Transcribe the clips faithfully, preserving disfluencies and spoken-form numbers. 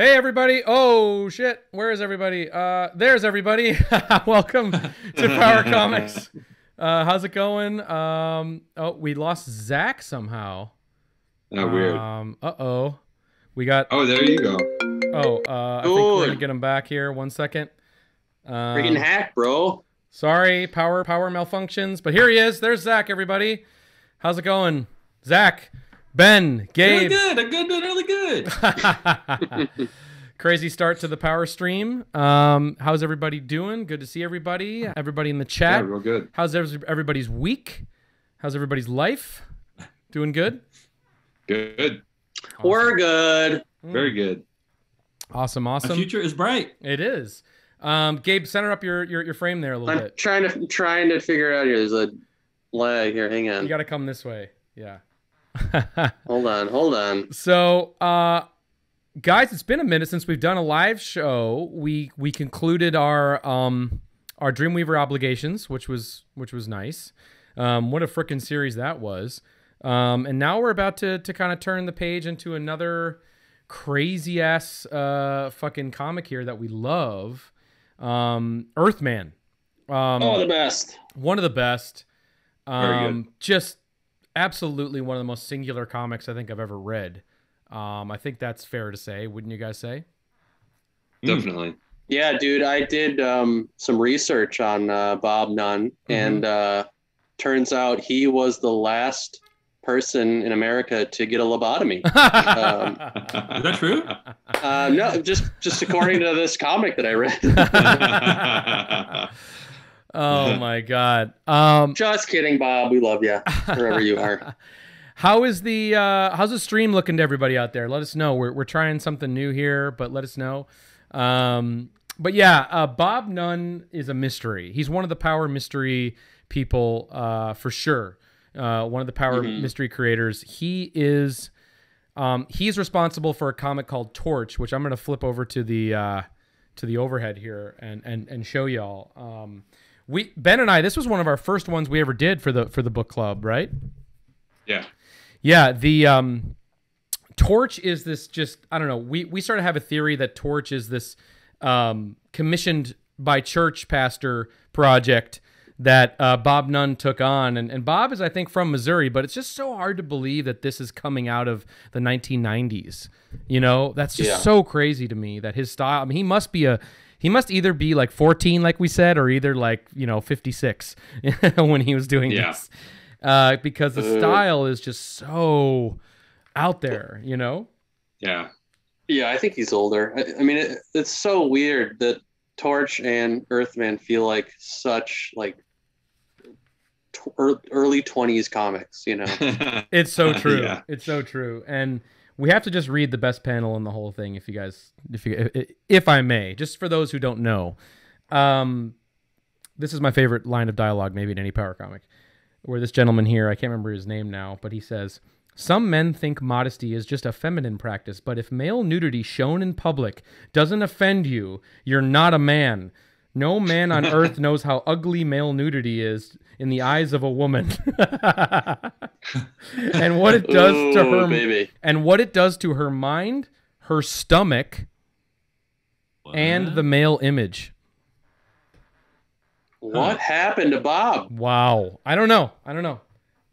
Hey everybody! Oh shit! Where is everybody? Uh, there's everybody. Welcome to Power Comics. Uh, how's it going? Um, oh, we lost Zach somehow. Oh, weird. Um, uh oh, we got. Oh, there you go. Oh, uh, I Ooh. think we're gonna get him back here. One second. Um, Freaking hack, bro. Sorry, power power malfunctions. But here he is. There's Zach. Everybody, how's it going, Zach? Ben, Gabe. Really good. I'm good, doing really good. Crazy start to the power stream. Um, how's everybody doing? Good to see everybody. Everybody in the chat. Yeah, real good. How's everybody's week? How's everybody's life? Doing good? Good. Awesome. We're good. Mm. Very good. Awesome, awesome. The future is bright. It is. Um, Gabe, center up your, your, your frame there a little I'm bit. I'm trying to, trying to figure out here. There's a lag here. Hang on. You got to come this way. Yeah. hold on hold on so uh guys, it's been a minute since we've done a live show. We we concluded our um our Dreamweaver obligations, which was which was nice. Um what a freaking series that was. Um and now we're about to to kind of turn the page into another crazy ass uh fucking comic here that we love. um Earthman. Um oh, the best. One of the best. Um just absolutely one of the most singular comics I think I've ever read. Um, I think that's fair to say. Wouldn't you guys say? Definitely. Mm. Yeah, dude, I did um, some research on uh, Bob Nunn, mm-hmm. and uh, turns out he was the last person in America to get a lobotomy. Um, is that true? Uh, no, just, just according to this comic that I read. Oh my God! Um, Just kidding, Bob. We love you wherever you are. How is the uh, how's the stream looking to everybody out there? Let us know. We're we're trying something new here, but let us know. Um, but yeah, uh, Bob Nunn is a mystery. He's one of the power mystery people uh, for sure. Uh, one of the power mm-hmm. mystery creators. He is um, he's responsible for a comic called Torch, which I'm going to flip over to the uh, to the overhead here and and and show y'all. Um, We, Ben and I, this was one of our first ones we ever did for the for the book club, right? Yeah. Yeah, the um, Torch is this just, I don't know, we, we sort of have a theory that Torch is this um, commissioned by church pastor project that uh, Bob Nunn took on. And, and Bob is, I think, from Missouri, but it's just so hard to believe that this is coming out of the nineteen nineties. You know, that's just yeah. so crazy to me that his style, I mean, he must be a... He must either be like fourteen, like we said, or either like, you know, fifty-six when he was doing yeah. this. Uh, because the uh, style is just so out there, you know? Yeah. Yeah, I think he's older. I, I mean, it, it's so weird that Torch and Earthman feel like such like early twenties comics, you know? It's so true. Yeah. It's so true. And... we have to just read the best panel in the whole thing, if you guys, if you, if I may, just for those who don't know. Um, this is my favorite line of dialogue, maybe in any Power comic, where this gentleman here, I can't remember his name now, but he says, "Some men think modesty is just a feminine practice, but if male nudity shown in public doesn't offend you, you're not a man. No man on earth knows how ugly male nudity is in the eyes of a woman, and what it does Ooh, to her, baby. and what it does to her mind, her stomach, what? and the male image." What huh. happened to Bob? Wow, I don't know. I don't know.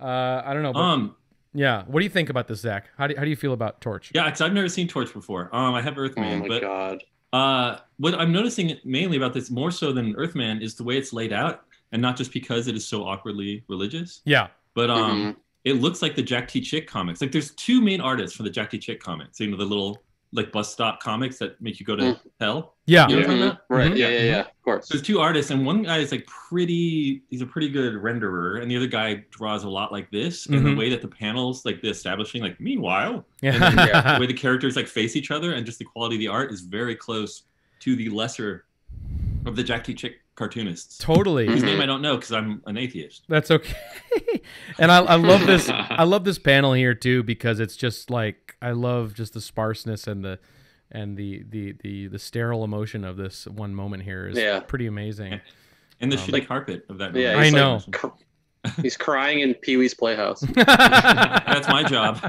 Uh, I don't know. But, um, yeah. What do you think about this, Zach? How do how do you feel about Torch? Yeah, because I've never seen Torch before. Um, I have Earthman. Oh my but... god. Uh, what I'm noticing mainly about this, more so than Earthman, is the way it's laid out, and not just because it is so awkwardly religious. Yeah. But um, mm-hmm. it looks like the Jack T. Chick comics. Like, there's two main artists for the Jack T. Chick comics. You know, the little like bus stop comics that make you go to mm. hell. Yeah. You know yeah. Mm-hmm. Right. Mm-hmm. Yeah. Yeah. Yeah. Of course. So there's two artists, and one guy is like pretty. He's a pretty good renderer, and the other guy draws a lot like this. Mm-hmm. And the way that the panels, like the establishing, like meanwhile, yeah. and then, yeah, the way the characters like face each other, and just the quality of the art is very close to the lesser of the Jack T. Chick cartoonists. Totally. His name I don't know because I'm an atheist. That's okay. And I, I love this. I love this panel here too, because it's just like, I love just the sparseness and the and the the the, the sterile emotion of this one moment here is yeah. pretty amazing. And the um, shitty carpet of that. Moment. Yeah, I know. Like, cr he's crying in Pee Wee's Playhouse. That's my job.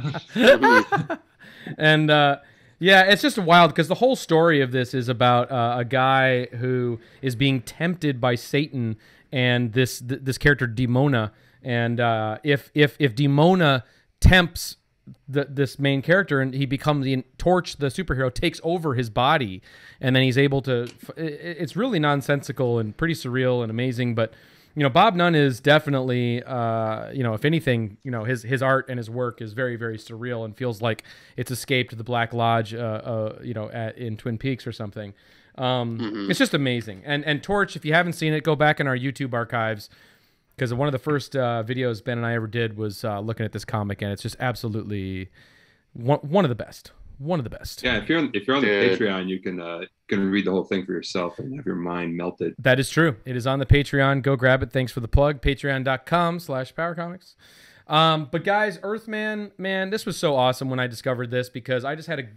And uh, Yeah, it's just wild because the whole story of this is about uh, a guy who is being tempted by Satan and this th this character Demona, and uh, if if if Demona tempts the, this main character and he becomes the Torch, the superhero takes over his body, and then he's able to. F it's really nonsensical and pretty surreal and amazing, but. You know, Bob Nunn is definitely, uh, you know, if anything, you know, his his art and his work is very, very surreal and feels like it's escaped the Black Lodge, uh, uh, you know, at, in Twin Peaks or something. Um, mm-hmm. It's just amazing. And and Torch, if you haven't seen it, go back in our YouTube archives because one of the first uh, videos Ben and I ever did was uh, looking at this comic, and it's just absolutely one, one of the best. One of the best. Yeah, if you're if you're on the Dude. Patreon, you can uh, can read the whole thing for yourself and have your mind melted. That is true. It is on the Patreon. Go grab it. Thanks for the plug. Patreon dot com slash Power Comics. Um, but guys, Earthman, man, this was so awesome when I discovered this because I just had a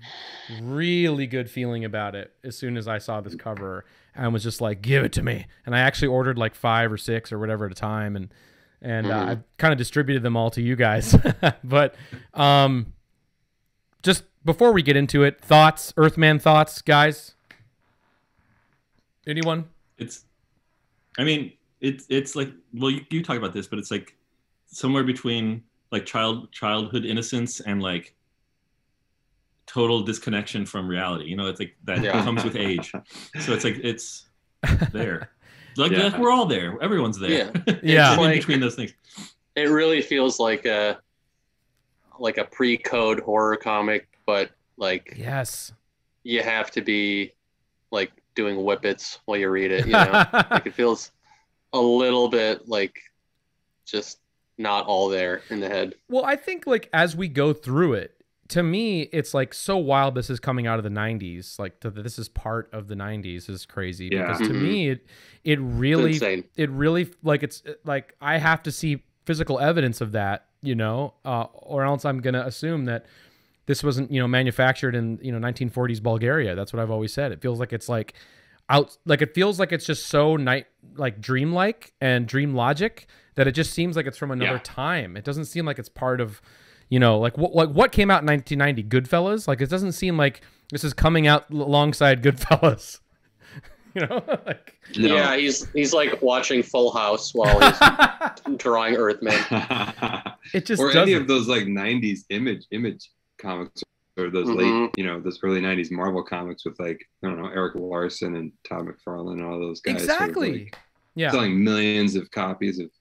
really good feeling about it as soon as I saw this cover and was just like, give it to me. And I actually ordered like five or six or whatever at a time, and and mm-hmm. uh, I kind of distributed them all to you guys. But um, just. Before we get into it, thoughts, Earthman thoughts, guys? Anyone? It's, I mean, it's it's like, well, you, you talk about this, but it's like somewhere between like child childhood innocence and like total disconnection from reality. You know, it's like that yeah. comes with age. So it's like it's there. Like yeah. we're all there. Everyone's there. Yeah, yeah. Like, in between those things. It really feels like a like a pre-code horror comic. But like, yes, you have to be like doing whippets while you read it. You know, like it feels a little bit like just not all there in the head. Well, I think like as we go through it, to me, it's like so wild. This is coming out of the nineties. Like to, this is part of the nineties is crazy yeah. because mm-hmm. to me, it it really, it really like it's like I have to see physical evidence of that, you know, uh, or else I'm gonna assume that. This wasn't, you know, manufactured in, you know, nineteen forties Bulgaria. That's what I've always said. It feels like it's like out, like it feels like it's just so night, like dreamlike and dream logic that it just seems like it's from another yeah. time. It doesn't seem like it's part of, you know, like what, like what came out in nineteen ninety, Goodfellas. Like it doesn't seem like this is coming out alongside Goodfellas. You know, like, no. Yeah, he's he's like watching Full House while he's drawing Earthman. It just or doesn't. Any of those like nineties image image. comics or those mm-hmm. late, you know, those early nineties Marvel comics with like, I don't know, Eric Larson and Todd McFarlane and all those guys. Exactly. Sort of like yeah. Selling millions of copies of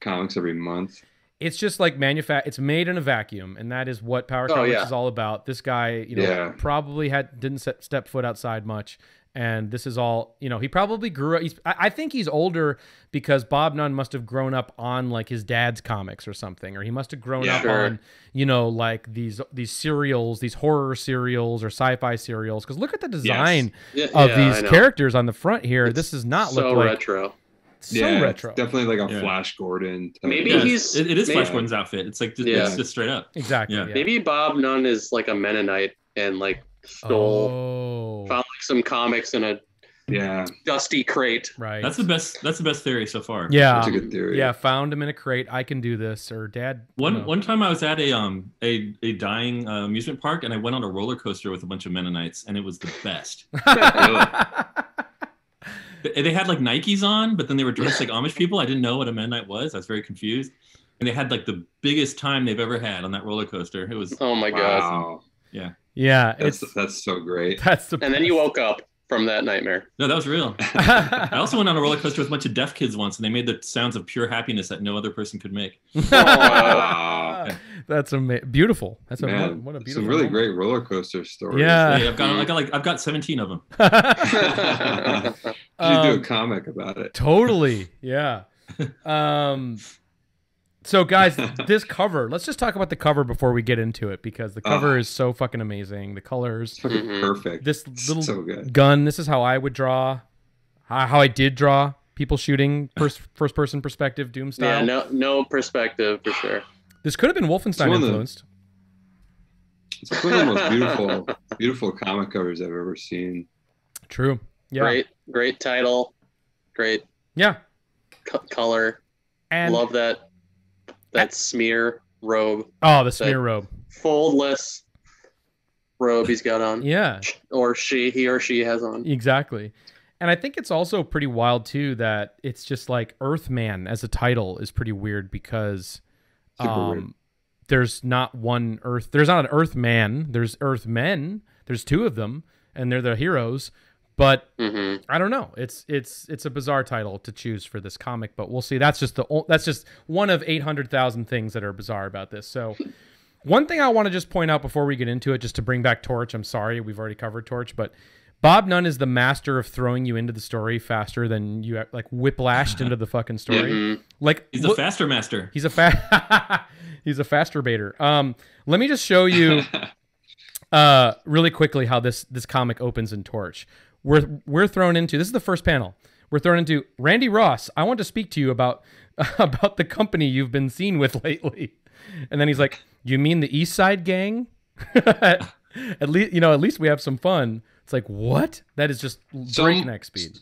comics every month. It's just like manufact. It's made in a vacuum, and that is what Power oh, Comics yeah. is all about. This guy, you know, yeah. probably had didn't set, step foot outside much, and this is all, you know. He probably grew up. He's, I, I think he's older because Bob Nunn must have grown up on like his dad's comics or something, or he must have grown yeah, up sure. on, you know, like these these serials, these horror serials or sci-fi serials. Because look at the design yes. yeah, of yeah, these characters on the front here. It's this is not so look like retro. So yeah, retro. Definitely like a yeah. Flash Gordon. Type. Maybe yeah, he's it, it is maybe, Flash Gordon's outfit. It's like just, yeah. it's just straight up. Exactly. Yeah. Yeah. Maybe Bob Nunn is like a Mennonite and like stole oh. found like some comics in a yeah dusty crate. Right. That's the best. That's the best theory so far. Yeah. That's a good theory. Yeah. Found him in a crate. I can do this. Or Dad. One you know. one time I was at a um a a dying uh, amusement park and I went on a roller coaster with a bunch of Mennonites and it was the best. They had like Nikes on, but then they were dressed like Amish people. I didn't know what a Mennonite was. I was very confused. And they had like the biggest time they've ever had on that roller coaster. It was oh my wow. god, yeah, yeah. That's it's, that's so great. That's the and then you woke up from that nightmare. No, that was real. I also went on a roller coaster with a bunch of deaf kids once, and they made the sounds of pure happiness that no other person could make. Oh, wow. Yeah. That's amazing. Beautiful. That's a, Man, what a beautiful. Some really moment. Great roller coaster stories. Yeah, yeah I've got, I got like I've got seventeen of them. You um, do a comic about it. Totally. Yeah. Um. So, guys, this cover. Let's just talk about the cover before we get into it because the cover oh. is so fucking amazing. The colors, perfect. This little so good. gun. This is how I would draw. How I did draw people shooting first first person perspective, Doom style. Yeah. No. No perspective for sure. This could have been Wolfenstein influenced. It's one of the most beautiful, beautiful comic covers I've ever seen. True. Yeah. Great, great title. Great. Yeah. Co color. And love that that smear robe. Oh, the smear robe. Foldless robe he's got on. Yeah. Or she, he or she has on. Exactly. And I think it's also pretty wild, too, that it's just like Earthman as a title is pretty weird because um, weird. there's not one Earth. There's not an Earthman. There's Earthmen. There's two of them, and they're the heroes. But mm-hmm. I don't know. It's it's it's a bizarre title to choose for this comic, but we'll see. That's just the that's just one of eight hundred thousand things that are bizarre about this. So, one thing I want to just point out before we get into it, just to bring back Torch. I'm sorry, we've already covered Torch, but Bob Nunn is the master of throwing you into the story faster than you like whiplashed into the fucking story. Mm-hmm. Like he's a faster master. He's a fa he's a faster baiter. Um, let me just show you uh really quickly how this this comic opens in Torch. We're, we're thrown into, this is the first panel, we're thrown into, Randy Ross, I want to speak to you about about the company you've been seen with lately. And then he's like, you mean the East Side Gang? At least, you know, at least we have some fun. It's like, what? That is just breakneck speed.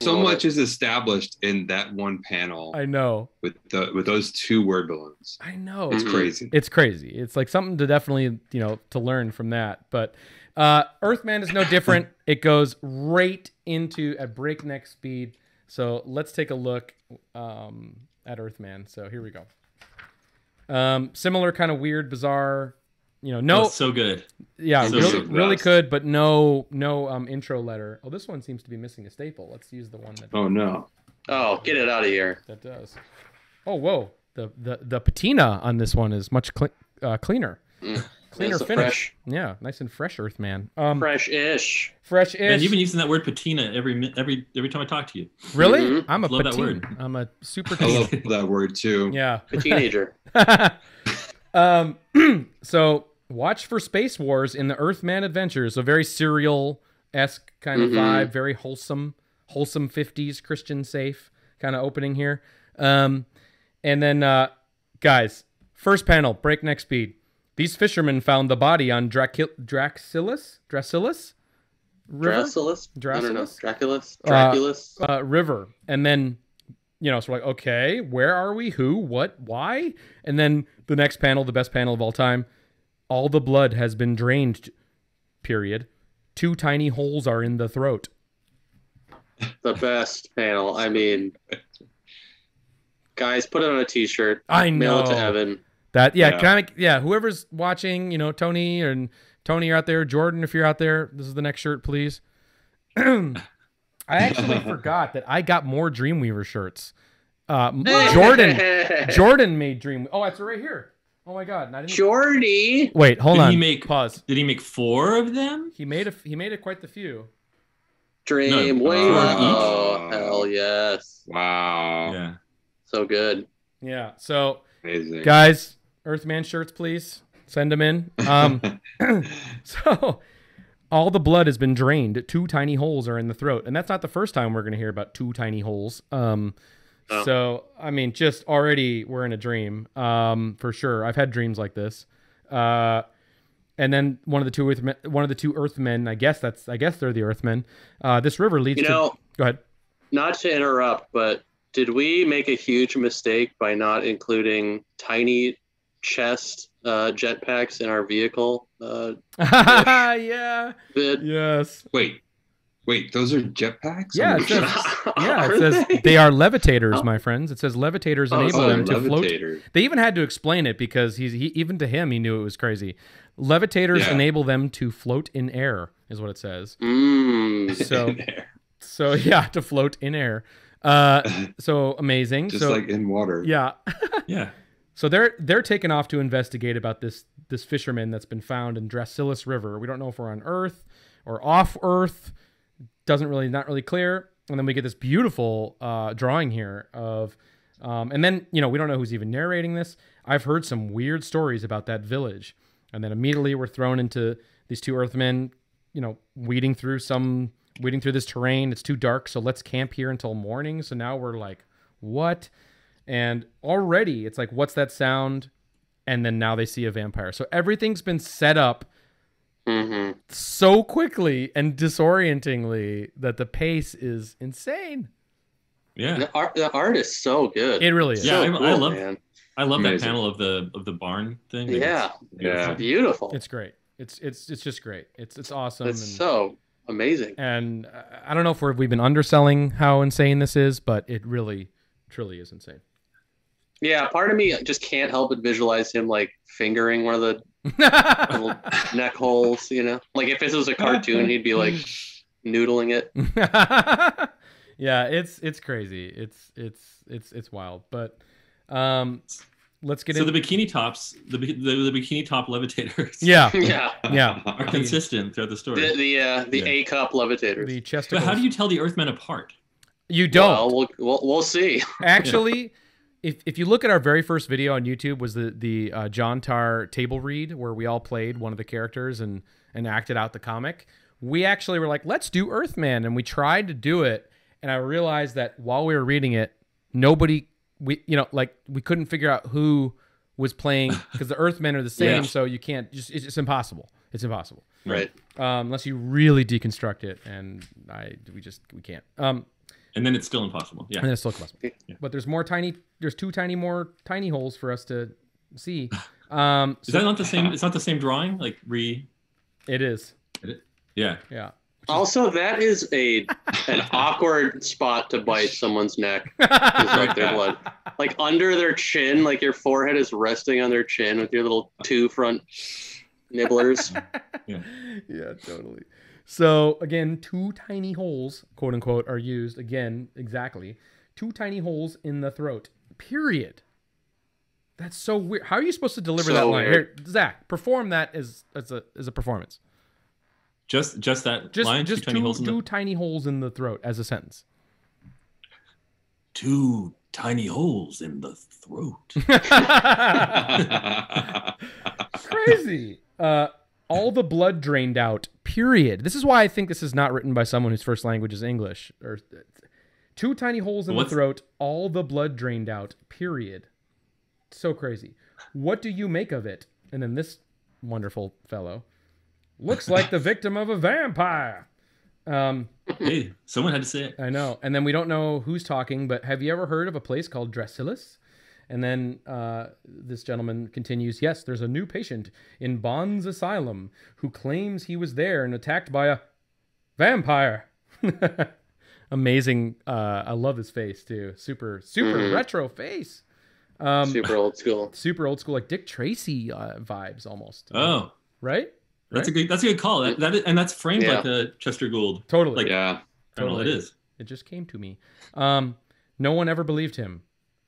So much is established in that one panel. I know. With the, with those two word balloons. I know. It's mm-hmm. crazy. It's crazy. It's like something to definitely, you know, to learn from that. But uh, Earthman is no different. It goes right into a breakneck speed. So let's take a look um, at Earthman. So here we go. Um, similar kind of weird, bizarre, you know, no. Oh, so good. Yeah, so really, really good, but no, no um, intro letter. Oh, this one seems to be missing a staple. Let's use the one that. Oh no! Oh, get it out of here. That does. Oh whoa! The the the patina on this one is much cle uh, cleaner. Mm. Cleaner finish. Fresh. Yeah, nice and fresh, Earthman. Um, fresh-ish. Fresh-ish. And you've been using that word patina every every every time I talk to you. Really? Mm -hmm. I'm a love patina. That word. I'm a super. I love that word too. Yeah. A teenager. um. So. Watch for space wars in the Earthman Adventures, a very serial-esque kind of mm-hmm. vibe, very wholesome, wholesome fifties Christian Safe kind of opening here. Um, and then, uh, guys, first panel, breakneck speed. These fishermen found the body on Dracil Drasilis? Drasilis? River? Drasilis? Drasilis? I don't know. Draculus? Draculus? Uh, uh, river. And then, you know, so we're like, okay, where are we? Who? What? Why? And then the next panel, the best panel of all time, all the blood has been drained, period. Two tiny holes are in the throat. The best panel. I mean, guys, put it on a T-shirt. I know. Mail it to Evan. That, yeah, yeah. Kind of, yeah, whoever's watching, you know, Tony and Tony you're out there. Jordan, if you're out there, this is the next shirt, please. I actually forgot that I got more Dreamweaver shirts. Uh, Jordan, Jordan made Dream. Oh, that's right here. Oh my God! Not Jordy. Wait, hold did on. He make, pause. Did he make four of them? He made a. He made a quite the few. Dream. No, wait, oh each? Hell yes! Wow. Yeah. So good. Yeah. So, amazing. Guys, Earthman shirts, please send them in. Um, so, all the blood has been drained. Two tiny holes are in the throat, and that's not the first time we're going to hear about two tiny holes. Um. Oh. So, I mean, just already we're in a dream, um, for sure. I've had dreams like this. Uh, and then one of the two, Earthmen, one of the two Earthmen, I guess that's, I guess they're the Earthmen. Uh, this river leads you to, know, go ahead. Not to interrupt, but did we make a huge mistake by not including tiny chest, uh, jetpacks in our vehicle? Uh, yeah. Bit? Yes. Wait. Wait, those are jetpacks? Yeah, it says, yeah, it says they? they are levitators, oh. my friends. It says levitators oh, enable oh, them to levitators. float. They even had to explain it because he's he, even to him, he knew it was crazy. Levitators yeah. enable them to float in air, is what it says. Mm, so, in air. So, yeah, to float in air. Uh, so amazing. Just so, like in water. Yeah. yeah. So they're they're taken off to investigate about this this fisherman that's been found in Drasilis River. We don't know if we're on Earth or off Earth. Doesn't really, not really clear. And then we get this beautiful uh, drawing here of, um, and then, you know, we don't know who's even narrating this. I've heard some weird stories about that village. And then immediately we're thrown into these two Earthmen, you know, weeding through some, weeding through this terrain. It's too dark, so let's camp here until morning. So now we're like, what? And already it's like, what's that sound? And then now they see a vampire. So everything's been set up Mm-hmm. so quickly and disorientingly that the pace is insane. Yeah, the art, the art is so good. It really is. Yeah, so I, cool, I love. Man. I love Amazing. that panel of the of the barn thing. Yeah, it's, yeah, it's beautiful. It's great. It's it's it's just great. It's it's awesome. It's and, so amazing. And I don't know if we're, we've been underselling how insane this is, but it really, truly is insane. Yeah, part of me just can't help but visualize him like fingering one of the little neck holes. You know, like if this was a cartoon, he'd be like noodling it. Yeah, it's it's crazy. It's it's it's it's wild. But um, let's get so in. the bikini tops, the, the the bikini top levitators. Yeah, yeah, yeah. Are consistent throughout the story. The the, uh, the yeah. A cup levitators. The chesticles. But how do you tell the Earthmen apart? You don't. Well, we'll, we'll, we'll see. Actually. Yeah. If, if you look at our very first video on YouTube was the, the uh, Jontar table read where we all played one of the characters and, and acted out the comic. We actually were like, let's do Earthman. And we tried to do it. And I realized that while we were reading it, nobody, we you know, like we couldn't figure out who was playing because the Earthmen are the same. Yeah. So you can't, just it's, it's impossible. It's impossible. Right. Um, unless you really deconstruct it. And I, we just, we can't. Um, And then it's still impossible. Yeah. And then it's still impossible. Yeah. But there's more tiny. There's two tiny more tiny holes for us to see. Um, is so, that not the same? It's not the same drawing. Like re. It is. It is? Yeah. Yeah. Also, that is a an awkward spot to bite someone's neck. Is like their blood, like under their chin. Like your forehead is resting on their chin with your little two front nibblers. Yeah. Yeah. Totally. So again, two tiny holes, quote unquote, are used again, exactly. Two tiny holes in the throat, period. That's so weird. How are you supposed to deliver so that line? Here, Zach, perform that as, as, a, as a performance. Just just that just, line? Just two, tiny, two, holes in the... two tiny holes in the throat as a sentence. Two tiny holes in the throat. Crazy. Uh, all the blood drained out, period. This is why I think this is not written by someone whose first language is English. Or two tiny holes in What's... the throat, all the blood drained out, period. So crazy. What do you make of it? And then this wonderful fellow looks like the victim of a vampire. Um, hey, someone had to say it. I know. And then we don't know who's talking, but have you ever heard of a place called Drasilis? And then uh, this gentleman continues, yes, there's a new patient in Bond's Asylum who claims he was there and attacked by a vampire. Amazing. Uh, I love his face, too. Super, super mm. retro face. Um, super old school. Super old school, like Dick Tracy uh, vibes almost. Oh. Right? That's right? a good That's a good call. That, that is, and that's framed yeah. like a Chester Gould. Totally. Like, yeah. I don't totally. know what it is. It just came to me. Um, no one ever believed him.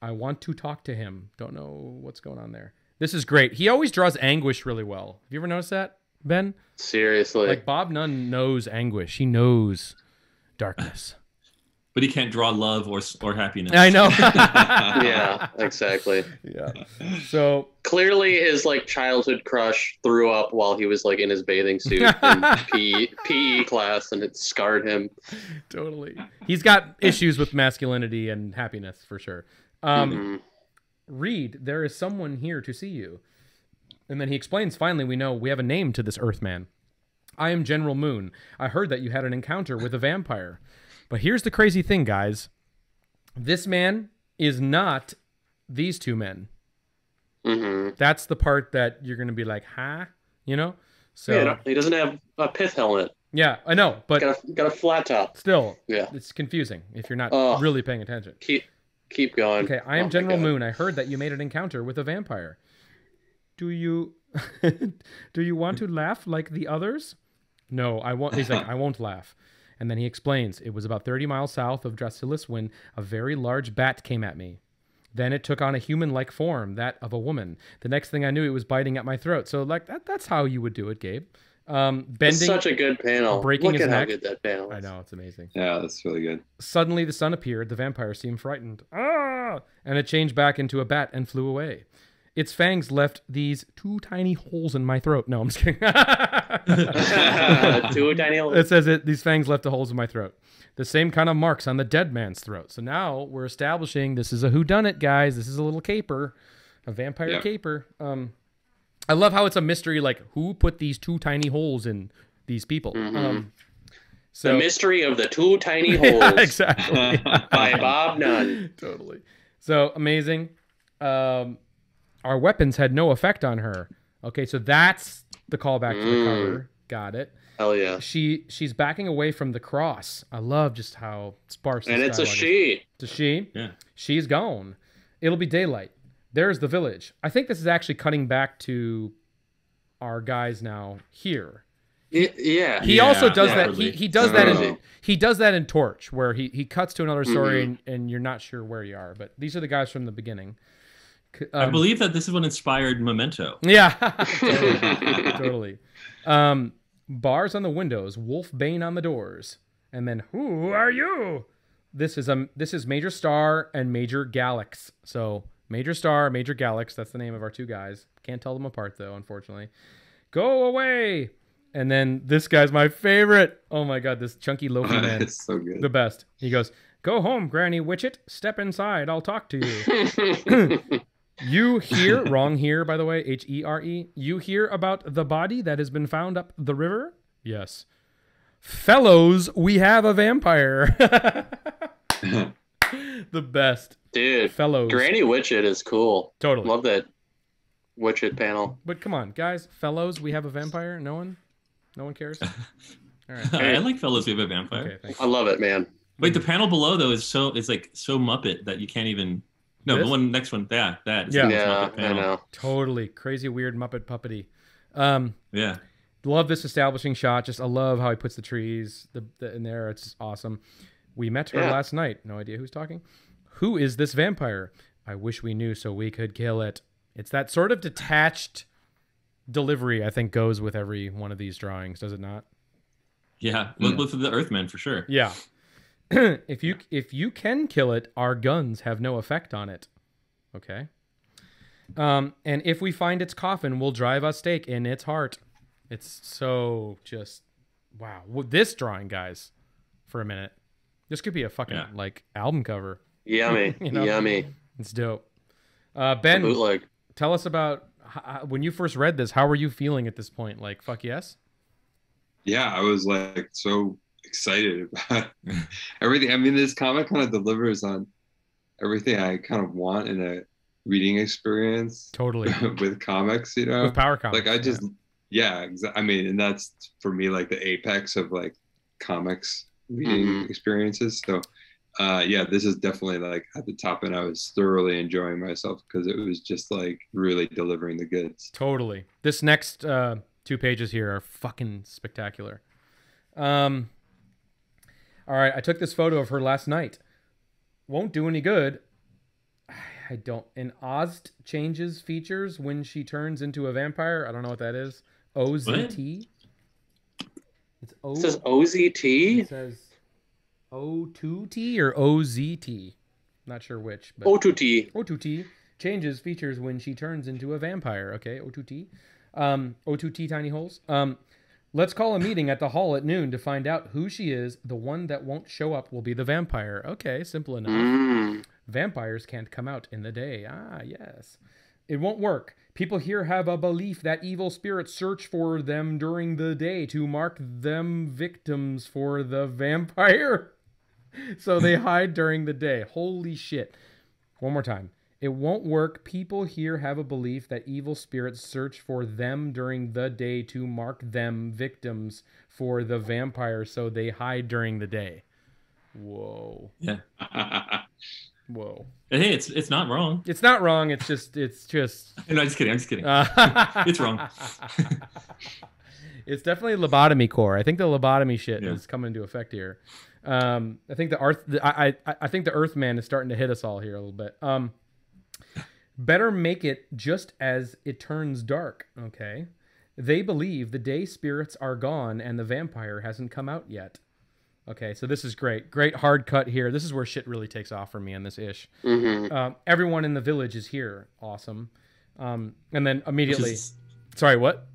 I want to talk to him. Don't know what's going on there. This is great. He always draws anguish really well. Have you ever noticed that, Ben? Seriously. Like Bob Nunn knows anguish. He knows darkness. But he can't draw love or or happiness. I know. Yeah, exactly. Yeah. So clearly his like childhood crush threw up while he was like in his bathing suit in P E class and it scarred him. Totally. He's got issues with masculinity and happiness for sure. Um, mm-hmm. Reed, there is someone here to see you. And then he explains, finally, we know we have a name to this Earthman. I am General Moon. I heard that you had an encounter with a vampire. But here's the crazy thing, guys. This man is not these two men. Mm-hmm. That's the part that you're going to be like, huh? You know? So yeah, he doesn't have a pith helmet. Yeah, I know, but... Got a, got a flat top. Still, yeah. It's confusing if you're not oh, really paying attention. Keep... Keep going. Okay, I am oh General Moon. I heard that you made an encounter with a vampire. Do you do you want to laugh like the others? No, I won't. He's like, I won't laugh. And then he explains, it was about thirty miles south of Drasilis when a very large bat came at me. Then it took on a human-like form, that of a woman. The next thing I knew, it was biting at my throat. So like that that's how you would do it, Gabe. Um, bending, it's such a good panel. Breaking Look his at neck. how good that panel is. I know, it's amazing. Yeah, that's really good. Suddenly the sun appeared. The vampire seemed frightened. Ah! And it changed back into a bat and flew away. Its fangs left these two tiny holes in my throat. No, I'm just kidding. Two tiny holes. It says it, these fangs left the holes in my throat. The same kind of marks on the dead man's throat. So now we're establishing this is a whodunit, guys. This is a little caper. A vampire yeah. caper. Um... I love how it's a mystery, like, who put these two tiny holes in these people? Mm-hmm. um, so... The mystery of the two tiny holes. Yeah, exactly. By Bob Nunn. Totally. So, amazing. Um, our weapons had no effect on her. Okay, so that's the callback mm. to the cover. Got it. Hell yeah. She she's backing away from the cross. I love just how sparse. And it's a she. Is. It's a she. Yeah. She's gone. It'll be daylight. There's the village. I think this is actually cutting back to our guys now here. It, yeah. He yeah, also does yeah, that. Really. He he does oh. that in he does that in Torch, where he he cuts to another story mm-hmm. and, and you're not sure where you are. But these are the guys from the beginning. Um, I believe that this is what inspired Memento. Yeah, totally. totally. Um, bars on the windows, Wolfbane on the doors, and then who are you? This is um this is Major Star and Major Galax. So Major Star, Major Galax. That's the name of our two guys. Can't tell them apart though, unfortunately. Go away. And then this guy's my favorite. Oh my god, this chunky loafy man. It's so good. The best. He goes, "Go home, Granny Witchet. Step inside. I'll talk to you." You hear, wrong here, by the way, H E R E. You hear about the body that has been found up the river? Yes. Fellows, we have a vampire. The best. Dude, Fellows. Granny Witchet is cool. Totally. Love that Witchet panel. But come on, guys. Fellows, we have a vampire? No one? No one cares? All right. I like Fellows, we have a vampire. Okay, I love it, man. Wait, the panel below, though, is so it's like so Muppet that you can't even... No, this? the one next one, that that is yeah, yeah I know. Totally crazy, weird Muppet puppety. Um, yeah, love this establishing shot. Just I love how he puts the trees the, the, in there. It's awesome. We met her yeah. last night. No idea who's talking. Who is this vampire? I wish we knew so we could kill it. It's that sort of detached delivery I think goes with every one of these drawings, does it not? Yeah, look yeah. for the Earthman for sure. Yeah. if you if you can kill it, our guns have no effect on it. Okay. Um, and if we find its coffin, we'll drive a stake in its heart. It's so just wow. This drawing, guys, for a minute, this could be a fucking yeah. like album cover. Yummy, you know? Yummy. It's dope. Uh, Ben, bootleg. Tell us about how, when you first read this. How were you feeling at this point? Like fuck yes. Yeah, I was like so. excited about everything. I mean, this comic kind of delivers on everything I kind of want in a reading experience. Totally. With comics, you know? With Power Comics. Like, I just, yeah. yeah, I mean, and that's, for me, like, the apex of, like, comics reading mm-hmm. experiences. So, uh, yeah, this is definitely, like, at the top, and I was thoroughly enjoying myself because it was just, like, really delivering the goods. Totally. This next uh, two pages here are fucking spectacular. Um... All right, I took this photo of her last night. Won't do any good. I don't. And Ozt changes features when she turns into a vampire. I don't know what that is. O Z T? It's O. It says O Z T? It says O two T or O Z T. Not sure which. But O two T. O two T changes features when she turns into a vampire. Okay, O two T. Um, O two T tiny holes. Um... Let's call a meeting at the hall at noon to find out who she is. The one that won't show up will be the vampire. Okay, simple enough. Mm. Vampires can't come out in the day. Ah, yes. It won't work. People here have a belief that evil spirits search for them during the day to mark them victims for the vampire. So they hide during the day. Holy shit. One more time. It won't work. People here have a belief that evil spirits search for them during the day to mark them victims for the vampire, so they hide during the day. Whoa. Yeah. Whoa. Hey, it's it's not wrong. It's not wrong. It's just it's just. No, I'm just kidding. I'm just kidding. Uh... it's wrong. It's definitely lobotomy core. I think the lobotomy shit yeah. is coming into effect here. Um, I think the Earth. The, I I I think the Earthman is starting to hit us all here a little bit. Um. Better make it just as it turns dark. Okay. They believe the day spirits are gone and the vampire hasn't come out yet. Okay, so this is great. Great hard cut here. This is where shit really takes off for me on this ish. Mm-hmm. Um, everyone in the village is here. Awesome. Um, and then immediately... Which is, sorry, what?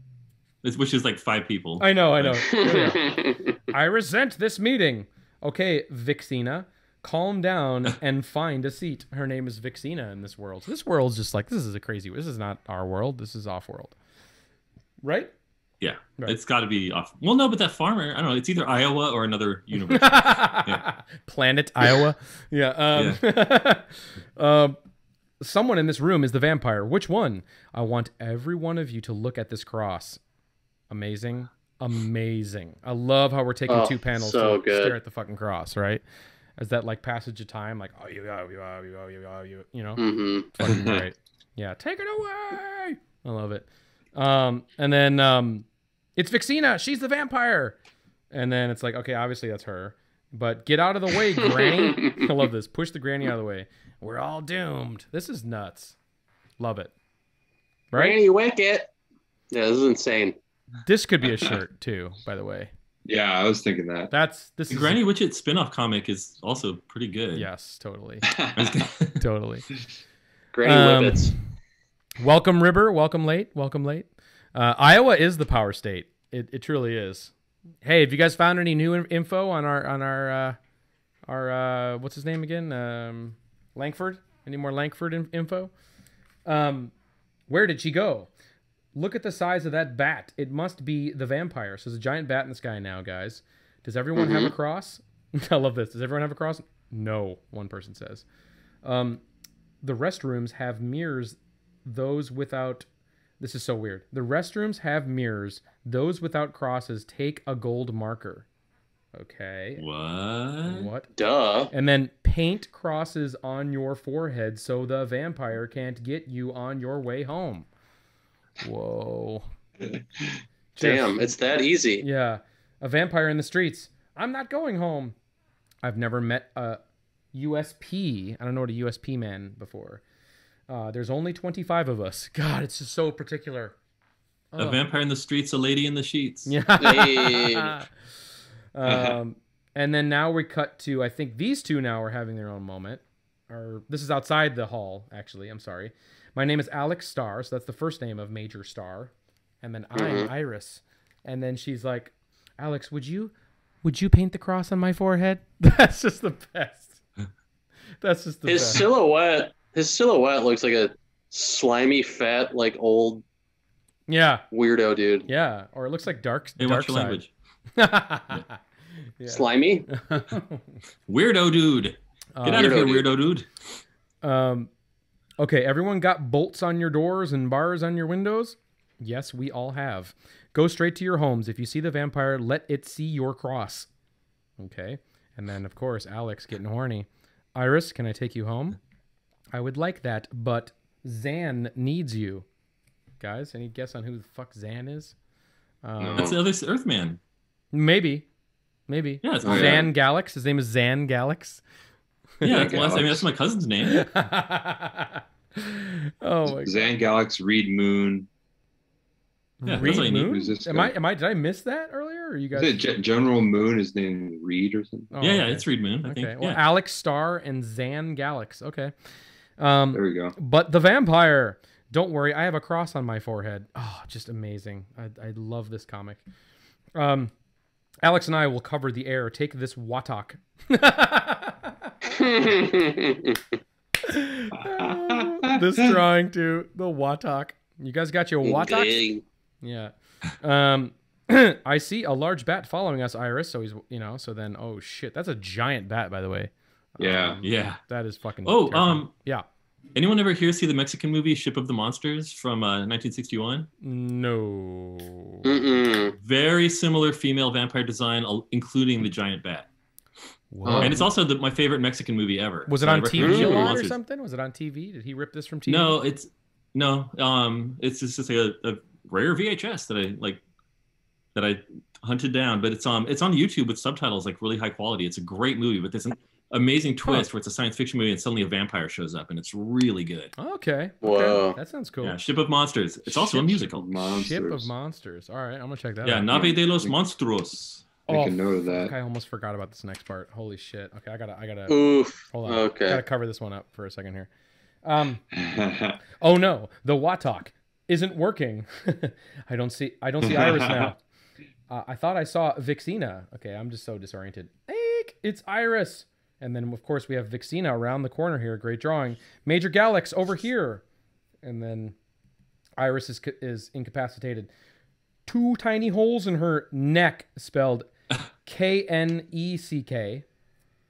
Which is like five people. I know, I know. I resent this meeting. Okay, Vixena. Calm down and find a seat. Her name is Vixena in this world. So this world's just like, this is a crazy, this is not our world. This is off world. Right? Yeah. Right. It's got to be off. Well, no, but that farmer, I don't know. It's either Iowa or another universe. yeah. Planet Iowa. yeah. Um, yeah. um, someone in this room is the vampire. Which one? I want every one of you to look at this cross. Amazing. Amazing. I love how we're taking oh, two panels so to good. stare at the fucking cross, right? As that, like, passage of time, like, oh, you, oh, you, oh, you, oh, you, oh, you, you know? Mm-hmm. Fucking great. Yeah, take it away! I love it. Um, and then, um, it's Vixena! She's the vampire! And then it's like, okay, obviously that's her. But get out of the way, Granny. I love this. Push the Granny out of the way. We're all doomed. This is nuts. Love it. Right? Granny Wicket. Yeah, this is insane. This could be a shirt too, by the way. Yeah, I was thinking that. That's this. The is Granny Wicket spinoff comic is also pretty good. Yes, totally, totally. Granny um, Wickets. Welcome, Ribber. Welcome late. Welcome late. Uh, Iowa is the power state. It it truly is. Hey, have you guys found any new info on our on our uh, our uh, what's his name again? Um, Langford. Any more Langford in info? Um, where did she go? Look at the size of that bat. It must be the vampire. So there's a giant bat in the sky now, guys. Does everyone mm-hmm. have a cross? I love this. Does everyone have a cross? No, one person says. Um, the restrooms have mirrors. Those without... This is so weird. The restrooms have mirrors. Those without crosses take a gold marker. Okay. What? What? Duh. And then paint crosses on your forehead so the vampire can't get you on your way home. Whoa. Just, damn, it's that easy. Yeah. A vampire in the streets. I'm not going home. I've never met a U S P. I don't know what a U S P man before. Uh, there's only twenty-five of us. God, it's just so particular. Oh. A vampire in the streets, a lady in the sheets. Yeah. Hey. um, and then now we cut to, I think these two now are having their own moment. Or this is outside the hall, actually. I'm sorry. My name is Alex Starr. So that's the first name of Major Starr. And then I'm mm-hmm. Iris. And then she's like, Alex, would you would you paint the cross on my forehead? That's just the best. That's just the His best. His silhouette. His silhouette looks like a slimy, fat, like old, yeah, weirdo dude. Yeah, or it looks like dark. Hey, dark language. Yeah. Yeah. Slimy, weirdo dude. Um, Get out of here, dude. Weirdo dude. Um, okay, everyone got bolts on your doors and bars on your windows. Yes, we all have. Go straight to your homes. If you see the vampire, let it see your cross. Okay, and then of course Alex getting horny. Iris, can I take you home? I would like that, but Zan needs you. Guys, any guess on who the fuck Zan is? Um, no. That's the other Earthman. Maybe. Maybe. Yeah, it's oh, Zan yeah. Galax. His name is Zan Galax. Yeah, that's, Galax. I mean, that's my cousin's name. Oh my Zan God. Galax, Reed Moon. Yeah, Reed I Moon? Am I, am I, did I miss that earlier? Or you guys? Is it General Moon is named Reed or something? Oh, yeah, okay. Yeah, it's Reed Moon, I okay. think. Well, yeah. Alex Starr and Zan Galax. Okay. Um, there we go. But the vampire, don't worry, I have a cross on my forehead. Oh, just amazing. I, I love this comic. Um, Alex and I will cover the air. Take this Watak. uh, this drawing to the Watak. You guys got your Watak? Yeah. Um, I see a large bat following us, Iris. So he's, you know, so then, oh shit, that's a giant bat, by the way. Yeah, um, yeah, that is fucking. Oh, terrifying. um, yeah. Anyone ever here see the Mexican movie Ship of the Monsters from uh, nineteen sixty-one? No. Mm-mm. Very similar female vampire design, including the giant bat. Whoa. And it's also the, my favorite Mexican movie ever. Was it so on T V a lot or something? Was it on T V? Did he rip this from T V? No, it's no. Um, it's just, it's just a, a rare V H S that I like. That I hunted down, but it's um, it's on YouTube with subtitles, like really high quality. It's a great movie, but there's an amazing twist where it's a science fiction movie and suddenly a vampire shows up, and it's really good. Okay. Whoa. That sounds cool. Yeah, Ship of Monsters. It's also Ship a musical. Monsters. Ship of Monsters. All right, I'm going to check that yeah, out. Yeah, Nave de los Monstruos. Make oh, a note of that. I almost forgot about this next part. Holy shit. Okay, I got to I gotta, Oof. Hold on. Okay. I got to cover this one up for a second here. Um. Oh, no. The Watak isn't working. I don't see I don't see Iris now. Uh, I thought I saw Vixena. Okay, I'm just so disoriented. Eek! It's Iris. And then, of course, we have Vixena around the corner here. Great drawing. Major Galax over here. And then Iris is, is incapacitated. Two tiny holes in her neck, spelled K N E C K.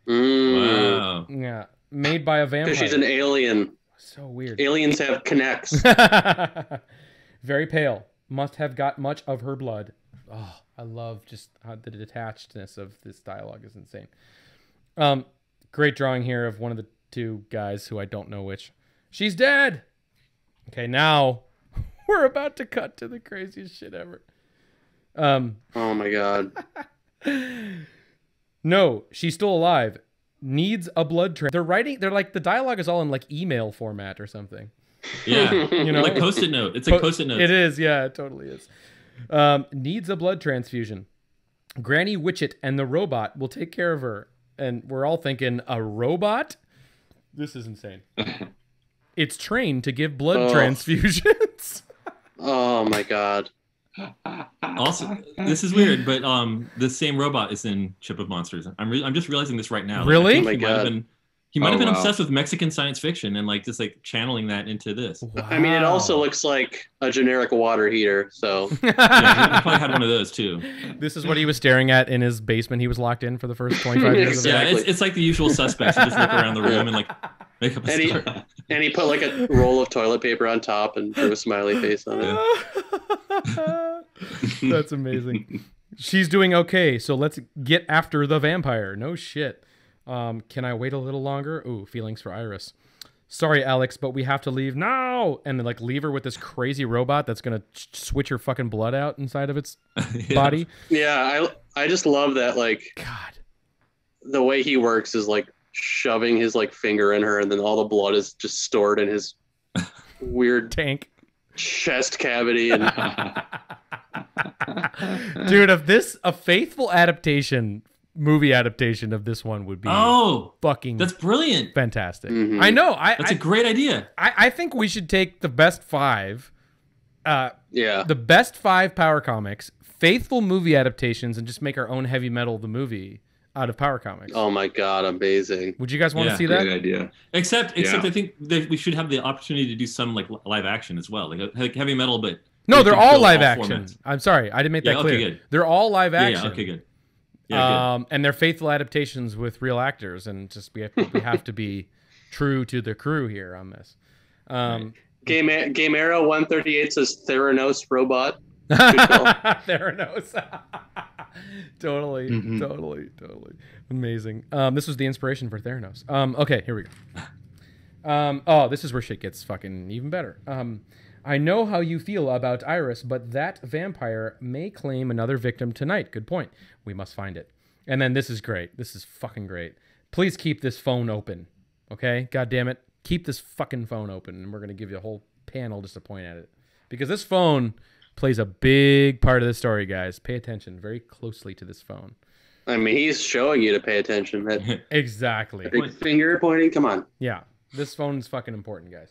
Mm. Wow. Yeah. Made by a vampire. Because she's an alien. So weird. Aliens have connects. Very pale. must have got much of her blood. Oh, I love just how the detachedness of this dialogue is insane. Um, great drawing here of one of the two guys who I don't know which. She's dead. Okay, now we're about to cut to the craziest shit ever. Um, oh my God. No, she's still alive. Needs a blood transfusion. They're writing. They're like, the dialogue is all in like email format or something. Yeah, you know, like post-it note. It's a post-it note. It is. Yeah, it totally is. Um, needs a blood transfusion. Granny Witchett and the robot will take care of her. And we're all thinking, a robot? This is insane. It's trained to give blood oh. transfusions. Oh my God. Also, this is weird, but um, the same robot is in Ship of Monsters. I'm re I'm just realizing this right now. Like, really? Oh my he God. might have been, he might oh, have been wow. obsessed with Mexican science fiction and like just like channeling that into this. Wow. I mean, it also looks like a generic water heater. So yeah, he probably had one of those too. This is what he was staring at in his basement. He was locked in for the first twenty-five years. Exactly. Yeah, it's, it's like the usual suspects. You just look around the room and like make up a and story. He, and he put like a roll of toilet paper on top and drew a smiley face on it. That's amazing. She's doing okay, so let's get after the vampire. No shit. Um, can I wait a little longer? Ooh, feelings for Iris. Sorry, Alex, but we have to leave now. And then, like, leave her with this crazy robot that's gonna switch her fucking blood out inside of its yeah. body. Yeah, I I just love that. Like, God, the way he works is like shoving his like finger in her, and then all the blood is just stored in his weird tank. Chest cavity. And dude, if this a faithful adaptation movie adaptation of this one would be oh fucking that's brilliant fantastic. Mm-hmm. I know I that's I, a great idea. I, I think we should take the best five uh yeah the best five Power Comics faithful movie adaptations and just make our own Heavy Metal the movie out of Power Comics. Oh my God, amazing. Would you guys want yeah, to see that? Great idea. Except, except yeah. I think that we should have the opportunity to do some like live action as well, like, like Heavy Metal, but... No, they're all live all action. Formats. I'm sorry, I didn't make yeah, that clear. Okay, good. They're all live action. Yeah, yeah okay, good. Yeah, um, good. And they're faithful adaptations with real actors, and just we have to, we have to be true to the crew here on this. Um, Game, Game Arrow one thirty-eight says Theranos robot. Theranos. Totally, mm-hmm. totally, totally. Amazing. Um, this was the inspiration for Theranos. Um, okay, here we go. Um, oh, this is where shit gets fucking even better. Um, I know how you feel about Iris, but that vampire may claim another victim tonight. Good point. We must find it. And then this is great. This is fucking great. Please keep this phone open. Okay? God damn it. Keep this fucking phone open, and we're going to give you a whole panel just to point at it. Because this phone... plays a big part of the story, guys. Pay attention very closely to this phone. I mean, he's showing you to pay attention. That exactly. Big finger pointing. Come on. Yeah, this phone's fucking important, guys.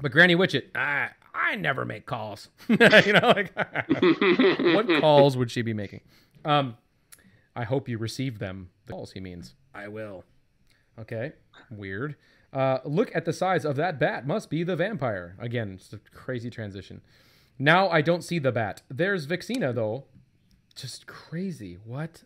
But Granny Witchett, I I never make calls. You know, like what calls would she be making? Um, I hope you receive them. The calls he means. I will. Okay. Weird. Uh, look at the size of that bat. Must be the vampire. Again, it's a crazy transition. Now I don't see the bat. There's Vixena, though. Just crazy. What?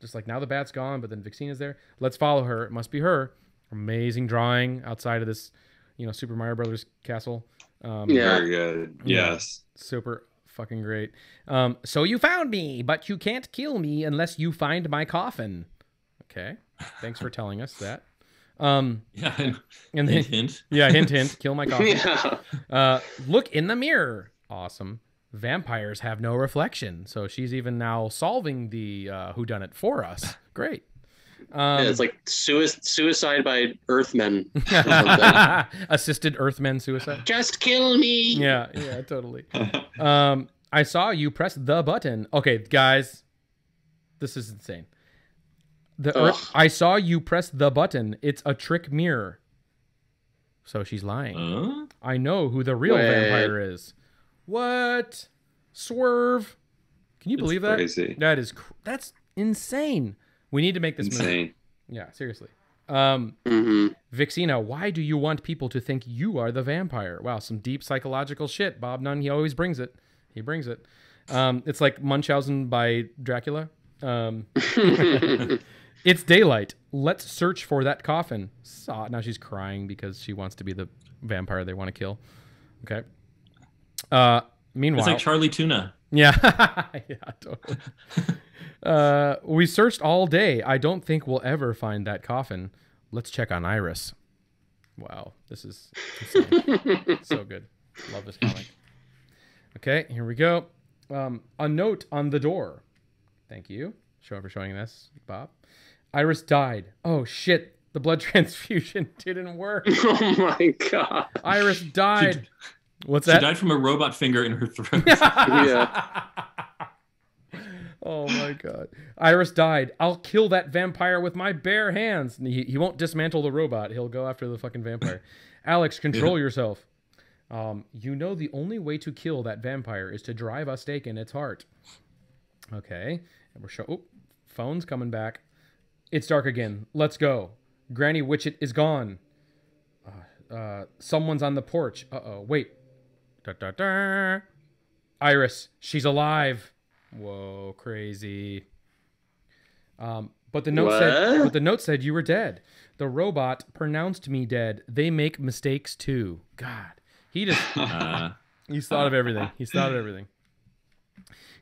Just like now the bat's gone, but then Vixena's there. Let's follow her. It must be her. Amazing drawing outside of this, you know, Super Mario Brothers castle. Um, yeah. Very good. Yes. Yeah, super fucking great. Um, so you found me, but you can't kill me unless you find my coffin. Okay. Thanks for telling us that. Um, yeah. And, and then, hint, hint. Yeah, hint, hint. Kill my coffin. Yeah. Uh, look in the mirror. Awesome. Vampires have no reflection, so she's even now solving the uh, whodunit for us. Great. Um, yeah, it's like suicide, suicide by Earthmen. Assisted Earthmen suicide. Just kill me. Yeah, yeah, totally. um, I saw you press the button. Okay, guys, this is insane. The Earth, I saw you press the button. It's a trick mirror. So she's lying. Huh? I know who the real Wait. vampire is. What? Swerve. Can you believe that? Crazy. That is cr that's insane. We need to make this insane. Movie. Yeah, seriously. Um, mm-hmm. Vixena, why do you want people to think you are the vampire? Wow, some deep psychological shit. Bob Nunn, he always brings it. He brings it. Um, it's like Munchausen by Dracula. Um, it's daylight. Let's search for that coffin. Saw. Now she's crying because she wants to be the vampire they want to kill. Okay. Uh, Meanwhile, it's like Charlie Tuna. Yeah, yeah, totally. Uh, we searched all day. I don't think we'll ever find that coffin. Let's check on Iris. Wow, this is so good. Love this comic. Okay, here we go. Um, a note on the door. Thank you Show for showing this, Bob. Iris died. Oh, shit. The blood transfusion didn't work. Oh, my God. Iris died. She, What's that? She died from a robot finger in her throat. Yeah. Oh, my God. Iris died. I'll kill that vampire with my bare hands. He, he won't dismantle the robot. He'll go after the fucking vampire. Alex, control yeah. yourself. Um, you know the only way to kill that vampire is to drive a stake in its heart. Okay. And we're show. Oh, phone's coming back. It's dark again. Let's go. Granny Witchet is gone. Uh, uh, someone's on the porch. Uh-oh. Wait. Da, da, da. Iris. She's alive. Whoa, crazy. Um, but the note what? said. But the note said you were dead. The robot pronounced me dead. They make mistakes too. God. He just. Uh. He's thought of everything. He's thought of everything.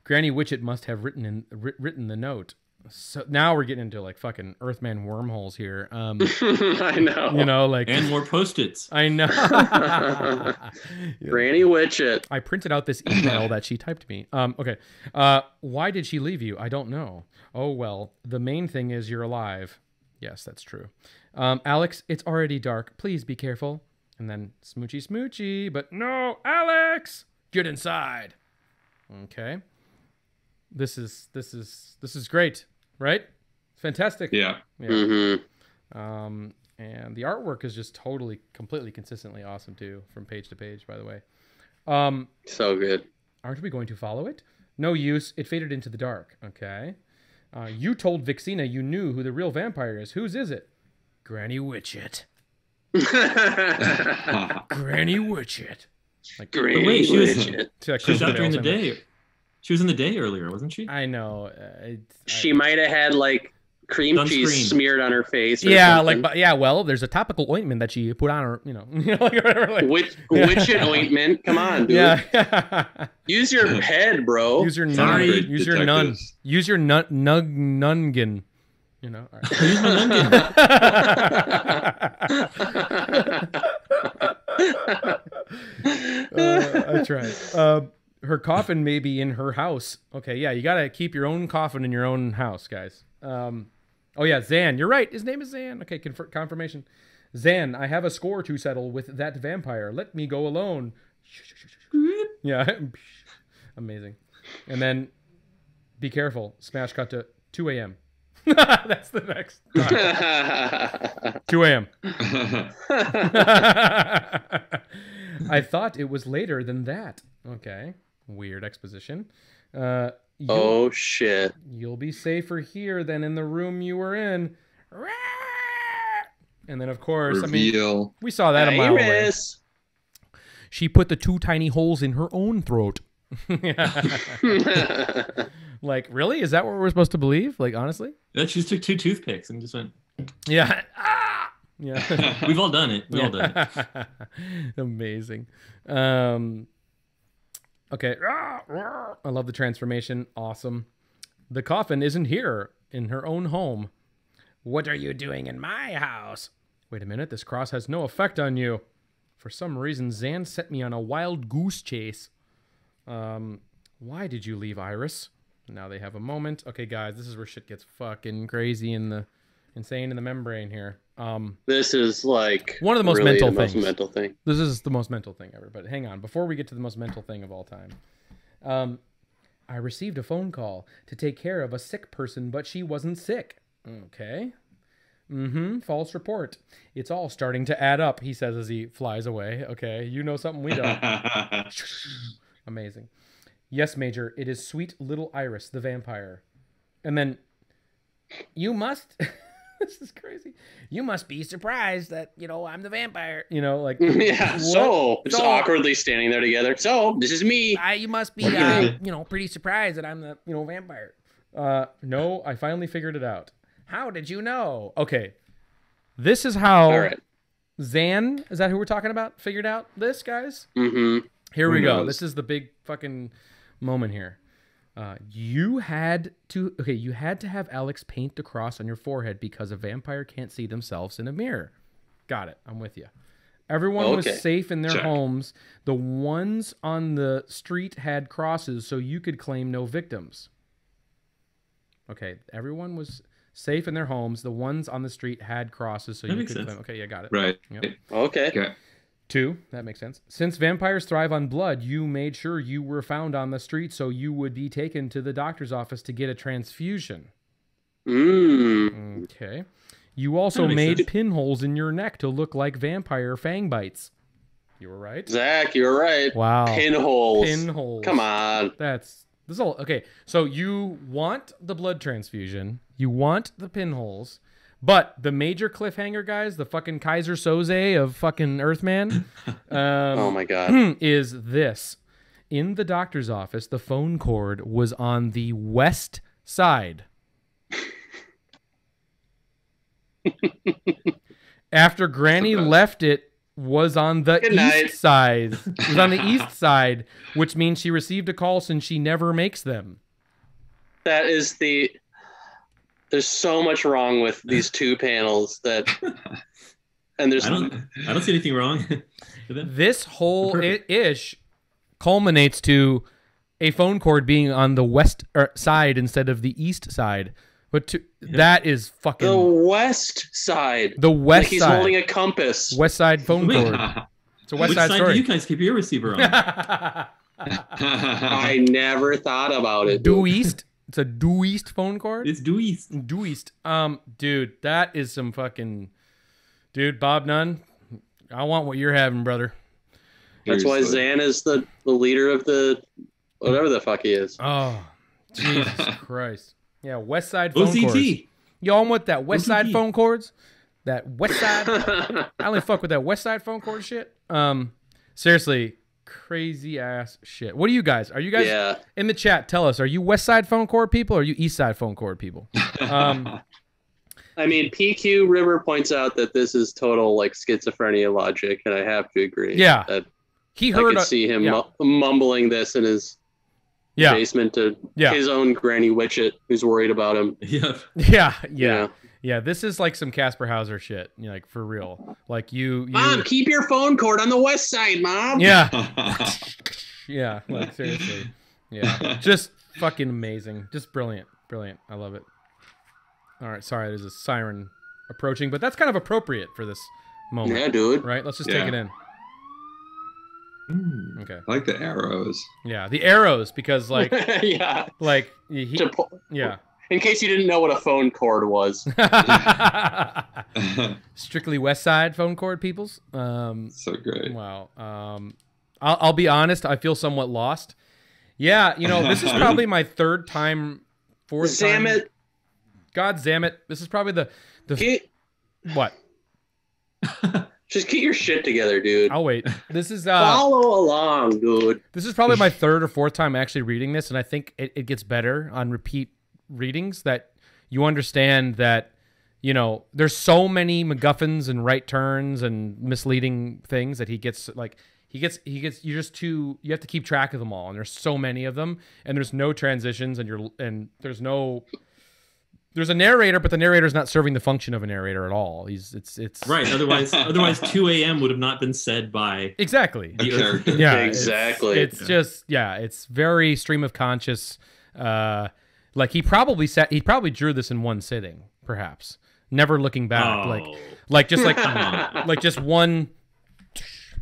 Granny Witchet must have written in, written the note. So now we're getting into like fucking Earthman wormholes here. Um, I know. You know, like and more post-its. I know. Granny Witchet. I printed out this email that she typed me. Um, okay. Uh, why did she leave you? I don't know. Oh well. The main thing is you're alive. Yes, that's true. Um, Alex, it's already dark. Please be careful. And then smoochy smoochy. But no, Alex, get inside. Okay. This is this is this is great, right? Fantastic. Yeah. yeah. Mm-hmm. Um, and the artwork is just totally, completely, consistently awesome too, from page to page. By the way, um, so good. Aren't we going to follow it? No use. It faded into the dark. Okay. Uh, you told Vixena you knew who the real vampire is. Whose is it? Granny Witchet. Granny Witchet. Like Granny wait, she was, Witchet. She, like, she was out during the day. She was in the day earlier, wasn't she? I know. Uh, I, she might have had like cream sunscreen. cheese smeared on her face. Or yeah, something. like yeah. Well, there's a topical ointment that she put on her. You know, you know, like whatever. Like, Witch, yeah. Witchet ointment. Come on, dude. Yeah. Use your head, bro. Use your nun. Use your nun. Use your nun. Nug nungin. You know. All right. Use my nungin. uh, I tried. Uh, Her coffin may be in her house. Okay, yeah, you got to keep your own coffin in your own house, guys. Um, oh, yeah, Zan. You're right. His name is Zan. Okay, confer confirmation. Zan, I have a score to settle with that vampire. Let me go alone. Yeah, amazing. And then, be careful. Smash cut to two A M That's the next time. two A M I thought it was later than that. Okay. Weird exposition. Uh, oh, shit. You'll be safer here than in the room you were in. And then, of course, Reveal. I mean, we saw that Iris. a mile away. She put the two tiny holes in her own throat. Like, really? Is that what we're supposed to believe? Like, honestly? Yeah, she just took two toothpicks and just went... Yeah. Ah! Yeah. We've all done it. We've yeah. all done it. Amazing. Um... Okay. I love the transformation. Awesome. The coffin isn't here in her own home. What are you doing in my house? Wait a minute. This cross has no effect on you. For some reason, Zan set me on a wild goose chase. Um, why did you leave, Iris? Now they have a moment. Okay, guys, this is where shit gets fucking crazy in the insane in the membrane here. Um, this is like one of the most really mental things. Most mental thing. This is the most mental thing ever. But hang on, before we get to the most mental thing of all time, um, I received a phone call to take care of a sick person, but she wasn't sick. Okay. Mm-hmm. False report. It's all starting to add up. He says as he flies away. Okay, you know something we don't. Amazing. Yes, Major. It is sweet little Iris, the vampire, and then you must. This is crazy. You must be surprised that, you know, I'm the vampire. You know, like... Yeah, so... Just so, awkwardly standing there together. So, this is me. I, you must be, uh, you know, pretty surprised that I'm the, you know, vampire. Uh, no, I finally figured it out. How did you know? Okay. This is how... All right. Zan, is that who we're talking about? Figured out this, guys? Mm-hmm. Here we go. This is the big fucking moment here. Uh, you had to, okay, you had to have Alex paint the cross on your forehead because a vampire can't see themselves in a mirror. Got it. I'm with you. Everyone okay. was safe in their Check. homes. The ones on the street had crosses, so you could claim no victims. Okay, everyone was safe in their homes. The ones on the street had crosses, so that you could sense. claim. Okay, yeah, got it. Right. Yep. Okay. okay. Two, that makes sense. Since vampires thrive on blood, you made sure you were found on the street, so you would be taken to the doctor's office to get a transfusion. Mm. Okay. You also made sense. pinholes in your neck to look like vampire fang bites. You were right. Zach, you were right. Wow. Pinholes. Pinholes. Come on. That's this all okay. So you want the blood transfusion. You want the pinholes. But the major cliffhanger, guys, the fucking Kaiser Soze of fucking Earthman. Um, oh, my God. Is this. In the doctor's office, the phone cord was on the west side. After Granny left, it was on the Good east night. side. It was on the east side, which means she received a call since she never makes them. That is the... There's so much wrong with these two panels that, and there's I don't, I don't see anything wrong with them. This whole ish culminates to a phone cord being on the west side instead of the east side. But to, yeah. that is fucking the west side. The west like he's side. He's holding a compass. West side phone Wait, cord. Uh, it's a west which side, side story. Do you guys keep your receiver on? I never thought about it. Due east. It's a due east phone cord. It's due east. Due east. Um, dude, that is some fucking dude. Bob Nunn, I want what you're having, brother. That's Seriously. why Zan is the the leader of the whatever the fuck he is. Oh, Jesus Christ! Yeah, West Side phone O C T. cords. Y'all want that West O C T. Side phone cords? That West Side. I only fuck with that West Side phone cord shit. Um, seriously. Crazy ass shit. What are you guys? Are you guys yeah. in the chat? Tell us. Are you West Side phone cord people? Or are you East Side phone cord people? Um, I mean, P Q River points out that this is total like schizophrenia logic, and I have to agree. Yeah, that he heard. I could a, see him yeah. mumbling this in his yeah. basement to yeah. his own Granny Witchet, who's worried about him. Yeah, yeah, yeah. yeah. Yeah, this is like some Casper Hauser shit, you know, like for real. Like you, you, Mom, keep your phone cord on the west side, Mom. Yeah, yeah, like seriously, yeah, just fucking amazing, just brilliant, brilliant. I love it. All right, sorry, there's a siren approaching, but that's kind of appropriate for this moment. Yeah, dude. Right, let's just yeah. take it in. Mm, okay. I like the arrows. Yeah, the arrows because like, yeah, like he, yeah. In case you didn't know what a phone cord was. Strictly West Side phone cord, peoples. Um, so great. Wow. Um, I'll, I'll be honest. I feel somewhat lost. Yeah, you know, this is probably my third time, fourth damn time. it. God damn it. This is probably the... the keep... What? Just get your shit together, dude. I'll wait. This is... Uh, Follow along, dude. This is probably my third or fourth time actually reading this, and I think it, it gets better on repeat readings that you understand that, you know, there's so many MacGuffins and right turns and misleading things that he gets like he gets he gets you're just too you have to keep track of them all, and there's so many of them, and there's no transitions, and you're and there's no there's a narrator, but the narrator's not serving the function of a narrator at all. He's it's it's right. Otherwise, otherwise, two A M would have not been said by exactly the character. Yeah, exactly. It's, it's yeah. just yeah, it's very stream of conscious. Uh, Like he probably sat, he probably drew this in one sitting, perhaps, never looking back. Oh. Like, like just like, like just one.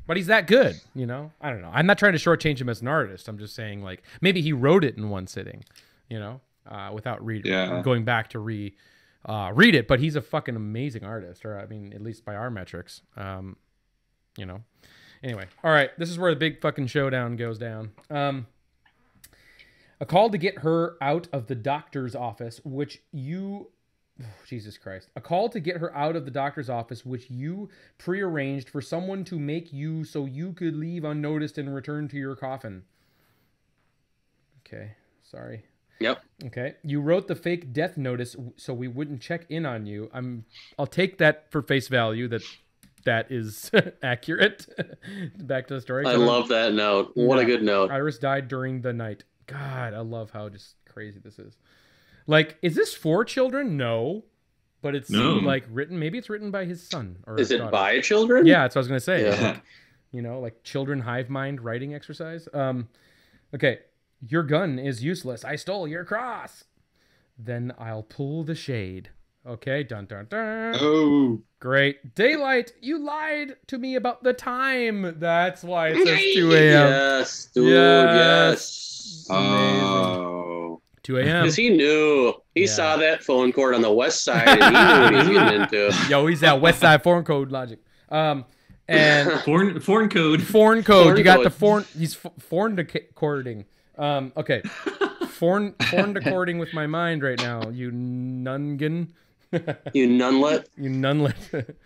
But he's that good, you know. I don't know. I'm not trying to shortchange him as an artist. I'm just saying, like, maybe he wrote it in one sitting, you know, uh, without read yeah. going back to re uh, read it. But he's a fucking amazing artist, or I mean, at least by our metrics, um, you know. Anyway, all right, this is where the big fucking showdown goes down. Um, A call to get her out of the doctor's office, which you... Oh, Jesus Christ. A call to get her out of the doctor's office, which you prearranged for someone to make you so you could leave unnoticed and return to your coffin. Okay. Sorry. Yep. Okay. You wrote the fake death notice so we wouldn't check in on you. I'm, I'll take that for face value that that is accurate. Back to the story. I love that note. What yeah. a good note. Iris died during the night. God, I love how just crazy this is. Like, is this for children? No. But it's no. like written, maybe it's written by his son. Or is it daughter. by children? Yeah, that's what I was going to say. Yeah. Like, you know, like children hive mind writing exercise. Um, okay. Your gun is useless. I stole your cross. Then I'll pull the shade. Okay. Dun, dun, dun. Oh. Great. Daylight, you lied to me about the time. That's why it says two a m Yes, dude, yes. yes. Oh. two a m Because he knew. He yeah. saw that phone cord on the west side, and he knew what he was getting into. Yo, he's that west side foreign code logic. Um, and foreign, foreign code. Foreign code. Foreign you got code. the foreign. He's foreign decording. Um, okay. Foreign, foreign decording with my mind right now, you nungan. You nunlet. You nunlet.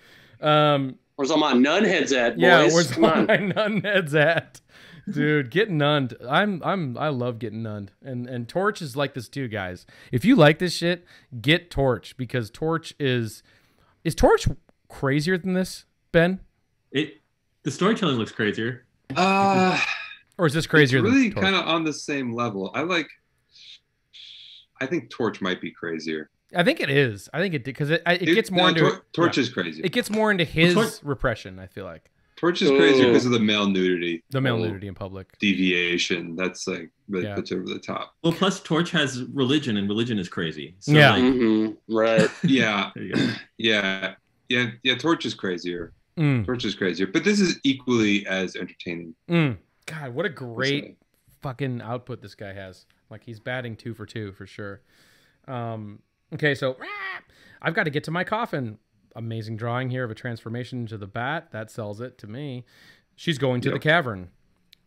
Um, where's all my nun heads at, boys? Yeah, where's Come all on. my nun heads at? Dude, get nunned. I'm, I'm, I love getting nunned. And and Torch is like this too, guys. If you like this shit, get Torch, because Torch is, is Torch crazier than this, Ben? It, the storytelling looks crazier. Uh, or is this crazier? It's really kind of on the same level. I like. I think Torch might be crazier. I think it is. I think it because it, it it gets more no, into Tor Torch yeah. is crazy. It gets more into his well, Torch, repression. I feel like Torch is crazier because of the male nudity, the male nudity in public, deviation. That's like that, yeah. that's over the top. Well, plus Torch has religion, and religion is crazy. So yeah, like, mm-hmm. right. Yeah, yeah, yeah, yeah. Torch is crazier. Mm. Torch is crazier, but this is equally as entertaining. Mm. God, what a great fucking output this guy has. Like, he's batting two for two for sure. Um, okay, so rah, I've got to get to my coffin. Amazing drawing here of a transformation to the bat. That sells it to me. She's going to yep. the cavern.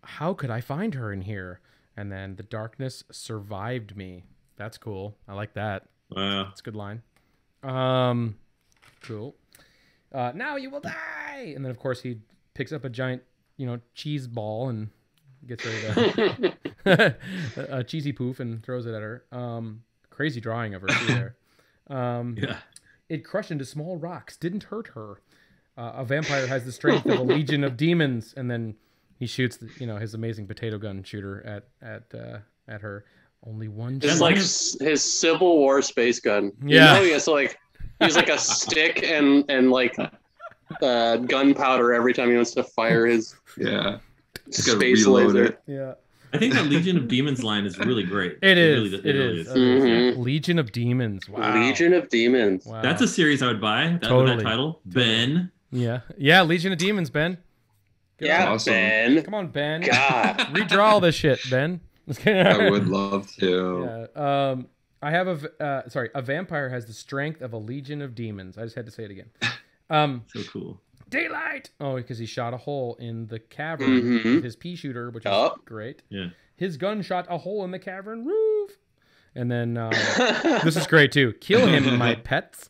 How could I find her in here? And then the darkness survived me. That's cool. I like that. Wow. That's a good line. Um, cool. Uh, now you will die. And then, of course, he picks up a giant... you know, cheese ball and gets rid of a, a cheesy poof and throws it at her. Um, crazy drawing of her too there. Um, yeah. It crushed into small rocks. Didn't hurt her. Uh, a vampire has the strength of a legion of demons. And then he shoots, the, you know, his amazing potato gun shooter at at uh, at her. Only one. It's like his Civil War space gun. Yeah. You know, it's like he's like a stick and and like. Uh, gunpowder every time he wants to fire his yeah space laser. It. Yeah, I think that Legion of Demons line is really great. It is. It, really, it, it really is. is. Mm-hmm. Legion of Demons. Wow. Legion of Demons. Wow. That's a series I would buy. That, totally. That title. Ben. Yeah. Yeah. Legion of Demons. Ben. Good yeah. Awesome. Ben. Come on, Ben. God. Redraw all this shit, Ben. I would love to. Yeah. Um, I have a uh, sorry. A vampire has the strength of a legion of demons. I just had to say it again. Um, so cool. Daylight. Oh, because he shot a hole in the cavern mm-hmm. with his pea shooter, which is oh. great. Yeah. His gun shot a hole in the cavern roof. And then uh, this is great too. Kill him, my pets.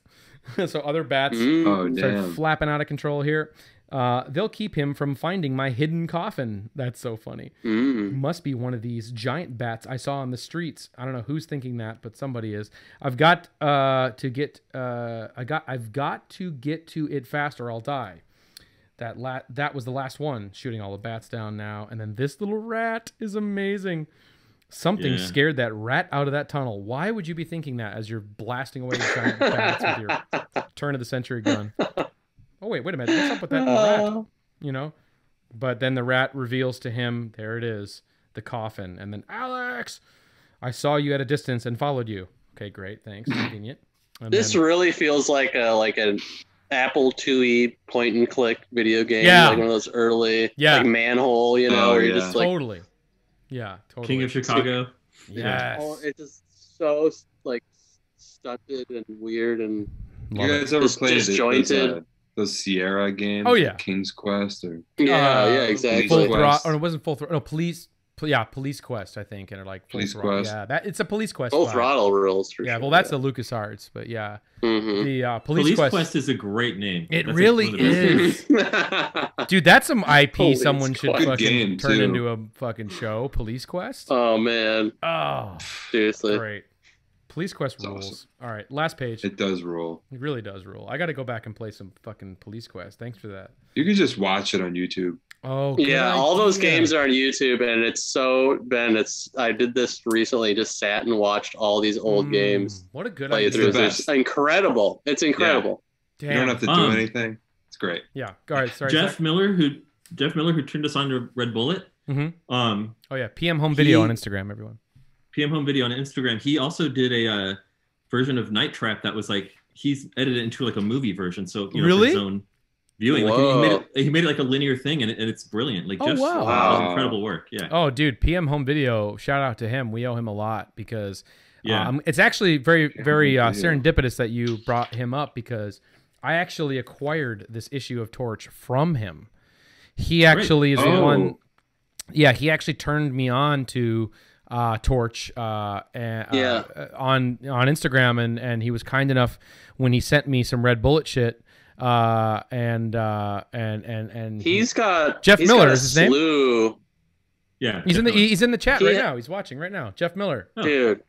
So other bats oh, start damn. flapping out of control here. Uh, they'll keep him from finding my hidden coffin. That's so funny. Mm. Must be one of these giant bats I saw on the streets. I don't know who's thinking that, but somebody is. I've got uh, to get. Uh, I got. I've got to get to it fast, or I'll die. That la That was the last one. Shooting all the bats down now, and then this little rat is amazing. Something yeah. scared that rat out of that tunnel. Why would you be thinking that as you're blasting away the giant bats with your turn of the century gun? Oh, wait, wait a minute. What's up with that uh, rat? You know? But then the rat reveals to him, there it is, the coffin. And then, Alex, I saw you at a distance and followed you. Okay, great. Thanks. Convenient. And this then, really feels like a, like an Apple two E point-and-click video game. Yeah. Like one of those early yeah. like Manhole, you know? Oh, where you're yeah. just like, totally. Yeah, totally. King of Chicago. Yes. Oh, it's just so, like, stunted and weird and... You guys ever played disjointed? The Sierra game, oh yeah, King's Quest, or yeah, uh, yeah, exactly. Full Throttle, or it wasn't Full Throttle. No, police, pl yeah, Police Quest, I think, and are like Police Quest. Yeah, that it's a Police Quest. Full Throttle rules. For yeah, sure, well, that's yeah. the LucasArts, but yeah, mm-hmm. the uh, Police, Police Quest. Quest is a great name. It that's really is, dude. That's some I P Police someone should Quest. fucking game, turn too. into a fucking show. Police Quest. Oh man. Oh, seriously. Great. Police Quest rules. Awesome. All right, last page. It does rule. It really does rule. I got to go back and play some fucking Police Quest. Thanks for that. You can just watch it on YouTube. Oh, yeah. All those games are on YouTube, and it's so Ben. It's I did this recently. Just sat and watched all these old mm, games. What a good idea! It's incredible. It's incredible. Yeah. You don't have to um, do anything. It's great. Yeah. All right. Sorry. Jeff sorry. Miller, who Jeff Miller, who turned us on to Red Bullet. Mm-hmm. Um. Oh yeah. P M Home Video he, on Instagram, everyone. P M Home Video on Instagram. He also did a uh, version of Night Trap that was like he's edited into like a movie version. So you know, really. His own viewing. Like, he made it he made it like a linear thing, and, it, and it's brilliant. Like, oh, just wow. Wow. Incredible work. Yeah. Oh, dude, P M Home Video, shout out to him. We owe him a lot because yeah. um, it's actually very, very uh, serendipitous that you brought him up because I actually acquired this issue of Torch from him. He actually Great. is oh. the one. Yeah, he actually turned me on to uh, Torch uh, and, yeah. uh, on on Instagram, and, and he was kind enough when he sent me some Red Bullet shit. Uh and uh and and and he's got Jeff he's Miller got is his slew. name. Yeah, he's Jeff in the Miller. he's in the chat he, right now. He's watching right now. Jeff Miller, oh. dude,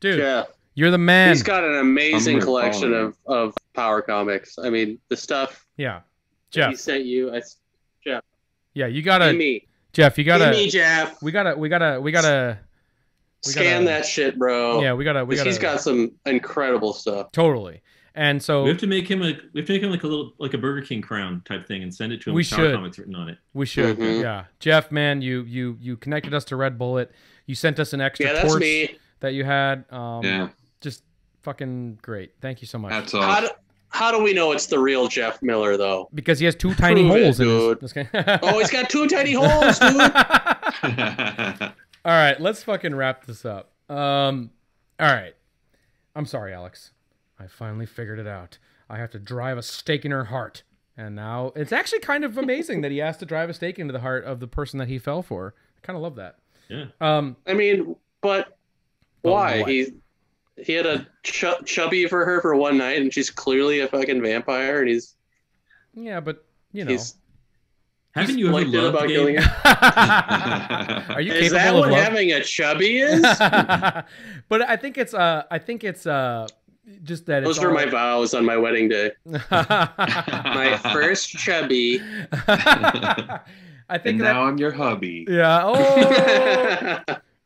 dude, Jeff. You're the man. He's got an amazing collection of of Power Comics. I mean, the stuff. Yeah, Jeff. He sent you, I, Jeff. Yeah, you gotta. Give me. Jeff, you gotta. Give me, Jeff. We gotta. We gotta. We gotta. We Scan gotta, that shit, bro. Yeah, we gotta. We gotta. He's got some incredible stuff. Totally. And so we have to make him like we have to make him like a little like a Burger King crown type thing and send it to him. We with should. Power Comics written on it. We should. Mm-hmm. Yeah, Jeff, man, you you you connected us to Red Bullet. You sent us an extra yeah, torch me. that you had. Um, yeah, just fucking great. Thank you so much. That's awesome. How do, how do we know it's the real Jeff Miller though? Because he has two tiny Prove holes, it, dude. In his, this guy. Oh, he's got two tiny holes, dude. All right, let's fucking wrap this up. Um, all right, I'm sorry, Alex. I finally figured it out. I have to drive a stake in her heart. And now it's actually kind of amazing that he has to drive a stake into the heart of the person that he fell for. I kind of love that. Yeah. Um, I mean, but why? But he he had a ch chubby for her for one night, and she's clearly a fucking vampire, and he's... Yeah, but, you know... He's, Haven't you ever loved about Gabe? Are you is capable that of what love? having a chubby is? But I think it's... Uh, I think it's... Uh, Just that those were my vows on my wedding day. My first chubby. I think and that, now I'm your hubby. Yeah. Oh.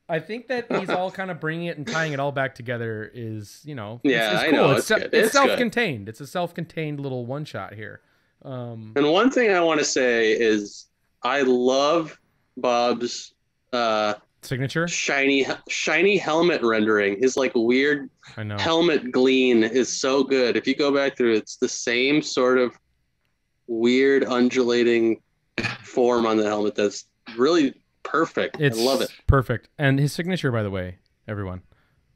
I think that he's all kind of bringing it and tying it all back together. Is you know? Yeah, it's, it's I cool. know. It's, it's, it's self-contained. Good. It's a self-contained little one-shot here. Um, and one thing I want to say is I love Bob's. Uh, Signature shiny shiny helmet rendering. His like weird I know. helmet glean is so good. If you go back through, it's the same sort of weird undulating form on the helmet that's really perfect. It's I love it. Perfect. And his signature, by the way, everyone,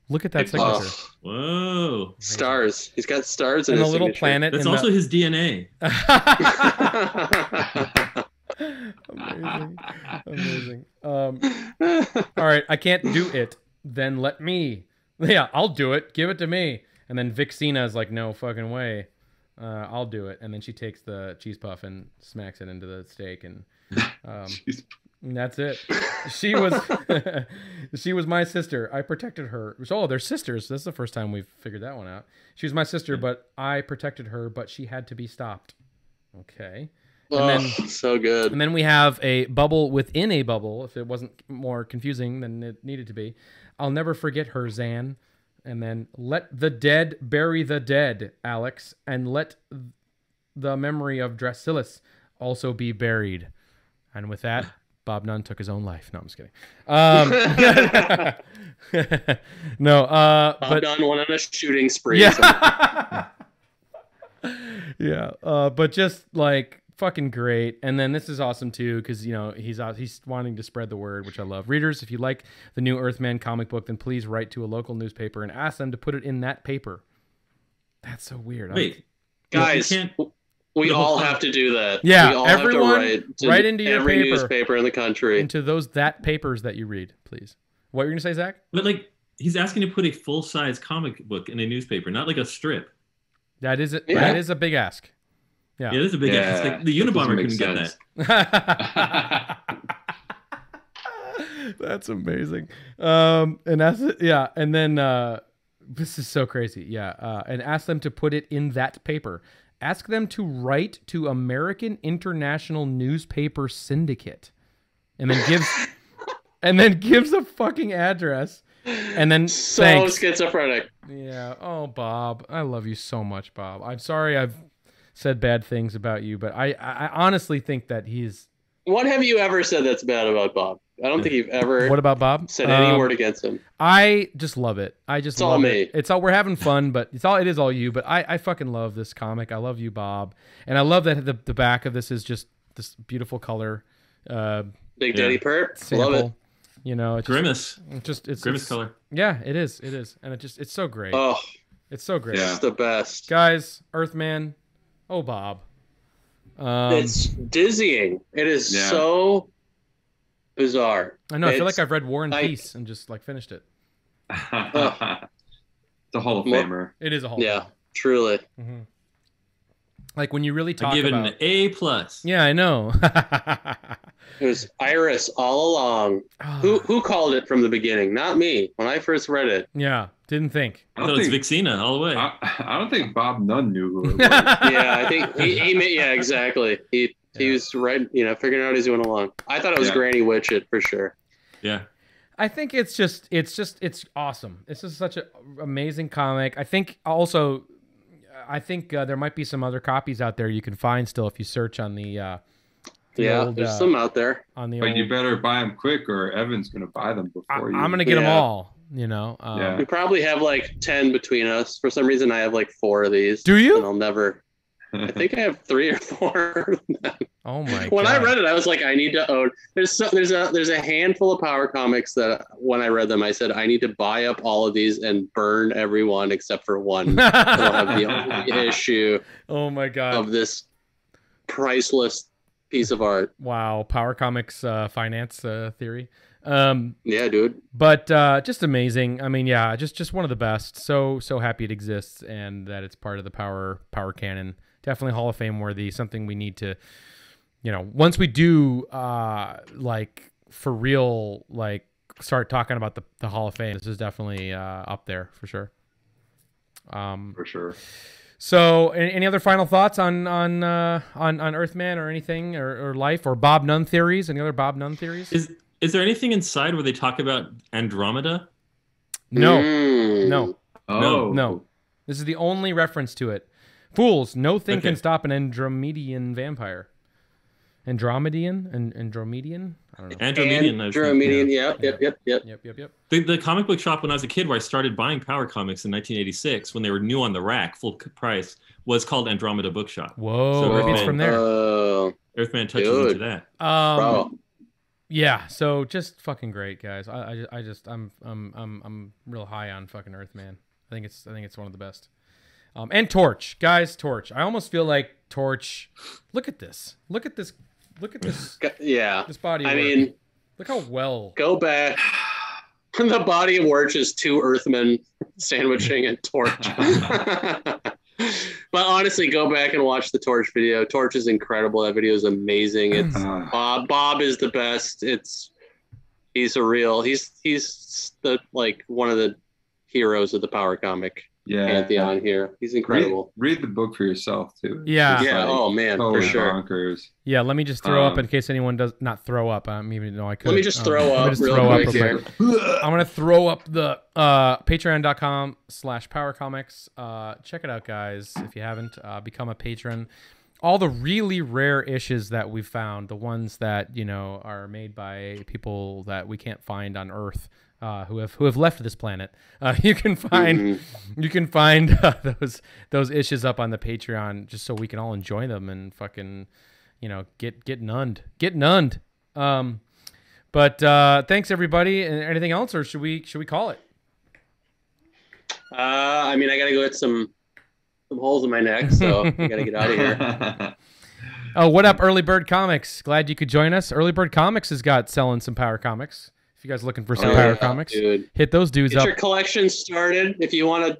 look at that signature. Oh. Whoa! Stars. He's got stars in and his a little signature. planet. That's also the... his D N A. Amazing. Amazing. Um, all right, I can't do it. Then let me. Yeah, I'll do it. Give it to me. And then Vixena is like, no fucking way. Uh, I'll do it. And then she takes the cheese puff and smacks it into the steak, and um, that's it. She was, she was my sister. I protected her. Oh, they're sisters. That's the first time we've figured that one out. She was my sister, but I protected her. But she had to be stopped. Okay. And then, oh, so good. And then we have a bubble within a bubble. If it wasn't more confusing than it needed to be, I'll never forget her, Zan. And then let the dead bury the dead, Alex, and let the memory of Drasilis also be buried. And with that, Bob Nunn took his own life. No, I'm just kidding. Um, no, uh, Bob but, Nunn went on a shooting spree. Yeah, yeah, uh, but just like. Fucking great. And then this is awesome too because you know he's out he's wanting to spread the word, which I love. Readers, if you like the new Earthman comic book, then please write to a local newspaper and ask them to put it in that paper. That's so weird. Wait, I'm... guys, well, we, can't... we all have to do that. Yeah, we all everyone have to write, to write into every your paper, newspaper in the country, into those that papers that you read, please. What were you gonna say, Zach? But like he's asking to put a full-size comic book in a newspaper, not like a strip. That is it. Yeah. That is a big ask. Yeah. Yeah, this is a big yeah. ass. Like, the Unabomber couldn't sense. get that. That's amazing. Um, and that's yeah. And then uh, This is so crazy. Yeah. Uh, and ask them to put it in that paper. Ask them to write to American International Newspaper Syndicate, and then gives and then gives a fucking address, and then so thanks. Schizophrenic. Yeah. Oh, Bob, I love you so much, Bob. I'm sorry I've said bad things about you, but I, I honestly think that he's. What have you ever said that's bad about Bob? I don't think you've ever. What about Bob? Said any um, word against him. I just love it. I just it's love all me. It. It's all we're having fun, but it's all it is all you. But I, I fucking love this comic. I love you, Bob, and I love that the the back of this is just this beautiful color. Uh, Big Daddy yeah. Pert. Sample. Love it. You know, it's Grimace. Just, just it's Grimace it's, color. Yeah, it is. It is, and it just it's so great. Oh, it's so great. It's the best, guys. Earthman. Oh, Bob. Um, it's dizzying. It is yeah. so bizarre. I know. I it's, feel like I've read War and Peace I, and just like finished it. Uh, the Hall of Famer. It is a Hall. Yeah, of Famer. Truly. Mm-hmm. Like when you really talk I give about, it an A plus. Yeah, I know. It was Iris all along. who who called it from the beginning? Not me. When I first read it. Yeah. Didn't think. I, I thought think, it was Vixena all the way. I, I don't think Bob Nunn knew who it was. Yeah, I think he, he yeah, exactly. He yeah. he was right, you know, figuring out as he went along. I thought it was yeah. Granny Widget for sure. Yeah. I think it's just it's just it's awesome. This is such an amazing comic. I think also I think uh, there might be some other copies out there you can find still if you search on the. Uh, the yeah, old, there's uh, some out there. On the but old... you better buy them quick, or Evan's gonna buy them before I, you. I'm gonna get yeah. them all. You know, um, yeah. we probably have like ten between us. For some reason, I have like four of these. Do you? And I'll never. I think I have three or four. Oh my! When God. I read it, I was like, I need to own. There's so, there's a there's a handful of Power Comics that when I read them, I said I need to buy up all of these and burn everyone except for one. So I'll have the only issue. Oh my God! Of this priceless piece of art. Wow! Power Comics uh, finance uh, theory. Um, yeah, dude. But uh, just amazing. I mean, yeah, just just one of the best. So so happy it exists and that it's part of the power power canon. Definitely Hall of Fame worthy. Something we need to, you know, once we do uh, like for real, like start talking about the the Hall of Fame. This is definitely uh, up there for sure. Um, for sure. So, any other final thoughts on on uh, on on Earthman or anything or, or life or Bob Nunn theories? Any other Bob Nunn theories? Is Is there anything inside where they talk about Andromeda? No. Mm. No. Oh. No. No. This is the only reference to it. Fools, no thing okay. can stop an Andromedian vampire. Andromedian? An Andromedian? I don't know. Andromedian. Andromedian, yeah. Yep, yep, yep. Yep, yep, yep. yep. The, the comic book shop when I was a kid where I started buying Power Comics in nineteen eighty-six, when they were new on the rack, full price, was called Andromeda Bookshop. Whoa. So Earthman, it's from there. Uh, Earthman touches dude. into that. Um, Bro. Yeah, so just fucking great, guys. I, I, I just I'm I'm I'm I'm real high on fucking Earthman. I think it's I think it's one of the best. Um, and Torch, guys, Torch. I almost feel like Torch. Look at this. Look at this. Look at this. Yeah. This body. I work. mean, look how well. Go back. The body of work is two Earthmen sandwiching and Torch. But honestly, go back and watch the Torch video. Torch is incredible. That video is amazing. It's Bob. Bob is the best. It's he's a real. He's he's the like one of the heroes of the Power Comic yeah. pantheon here. He's incredible. Read, read the book for yourself too. Yeah. It's yeah. Like, oh man, totally for sure. Bonkers. Yeah. Let me just throw um, up in case anyone does not throw up. I don't even know I could. Let me just throw um, up. Just really throw quick up here. Like, I'm gonna throw up the uh, patreon dot com slash power comics. Uh, check it out, guys. If you haven't, uh, become a patron. All the really rare issues that we've found, the ones that you know are made by people that we can't find on Earth. Uh, who have who have left this planet? Uh, you can find mm-hmm. you can find uh, those those issues up on the Patreon, just so we can all enjoy them and fucking, you know, get get nunned, get nunned. Um, but uh, thanks everybody. And anything else, or should we should we call it? Uh, I mean, I gotta go hit some some holes in my neck, so I gotta get out of here. Oh, what up, Early Bird Comics? Glad you could join us. Early Bird Comics has got selling some Power Comics. If you guys are looking for some oh, Power yeah, Comics, dude. hit those dudes Get up. Get your collection started. If you want a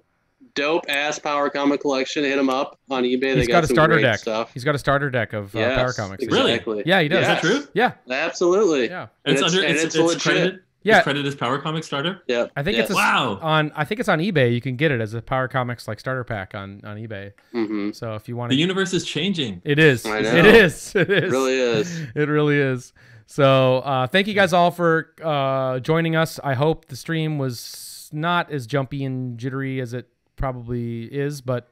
dope-ass Power Comic collection, hit them up on eBay. They He's got, got a starter deck. Stuff. He's got a starter deck of yes, uh, Power Comics. Exactly. Really? Yeah, he does. Yes. Is that true? Yeah. Absolutely. Yeah. And it's, it's, under, and it's, it's, it's legit. Credited, Yeah, the credit is Power Comics starter. Yeah, I think yes. it's a, wow. on. I think it's on eBay. You can get it as a Power Comics like starter pack on on eBay. Mm-hmm. So if you want, the universe is changing. It is. I know. It is. It is. It really is. It really is. So uh, thank you guys all for uh, joining us. I hope the stream was not as jumpy and jittery as it probably is, but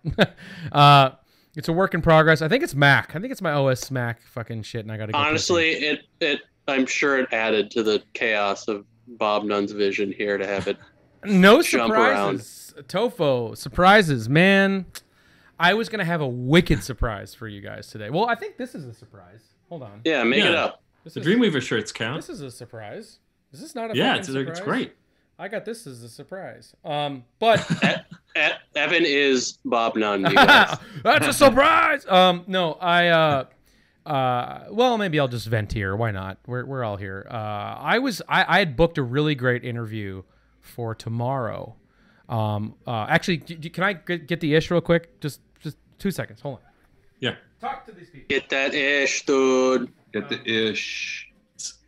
uh, it's a work in progress. I think it's Mac. I think it's my O S Mac fucking shit, and I gotta. Go Honestly, it it I'm sure it added to the chaos of Bob Nunn's vision here to have it no jump surprises around. Tofo surprises, man. I was gonna have a wicked surprise for you guys today. Well, I think this is a surprise. Hold on. Yeah, make yeah. it up. This the is, Dreamweaver shirts count. This is a surprise. Is this not a yeah? It's, it's great. I got this as a surprise. Um, but Evan is Bob Nunn. That's a surprise. Um, no, I. Uh, uh, well, maybe I'll just vent here. Why not? We're we're all here. Uh, I was I, I had booked a really great interview for tomorrow. Um, uh, actually, do, do, can I get the ish real quick? Just just two seconds. Hold on. Yeah. Talk to these people. Get that ish, dude. Get the ish.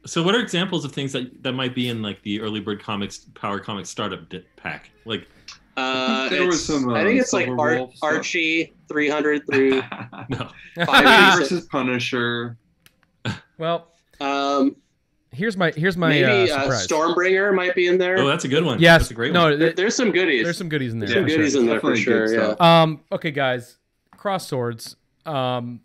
So what are examples of things that that might be in like the Early Bird Comics Power Comics startup pack? Like uh, I think, there was some, uh, I think it's like Ar Archie three hundred through no. Five versus Punisher. Well, um, here's my here's my maybe uh, uh, Stormbringer might be in there. Oh, that's a good one. Yes, that's a great no, one. There, there's some goodies. There's some goodies in there. There's some goodies sure. in there for sure. Yeah. Um. Okay, guys. Cross Swords. Um.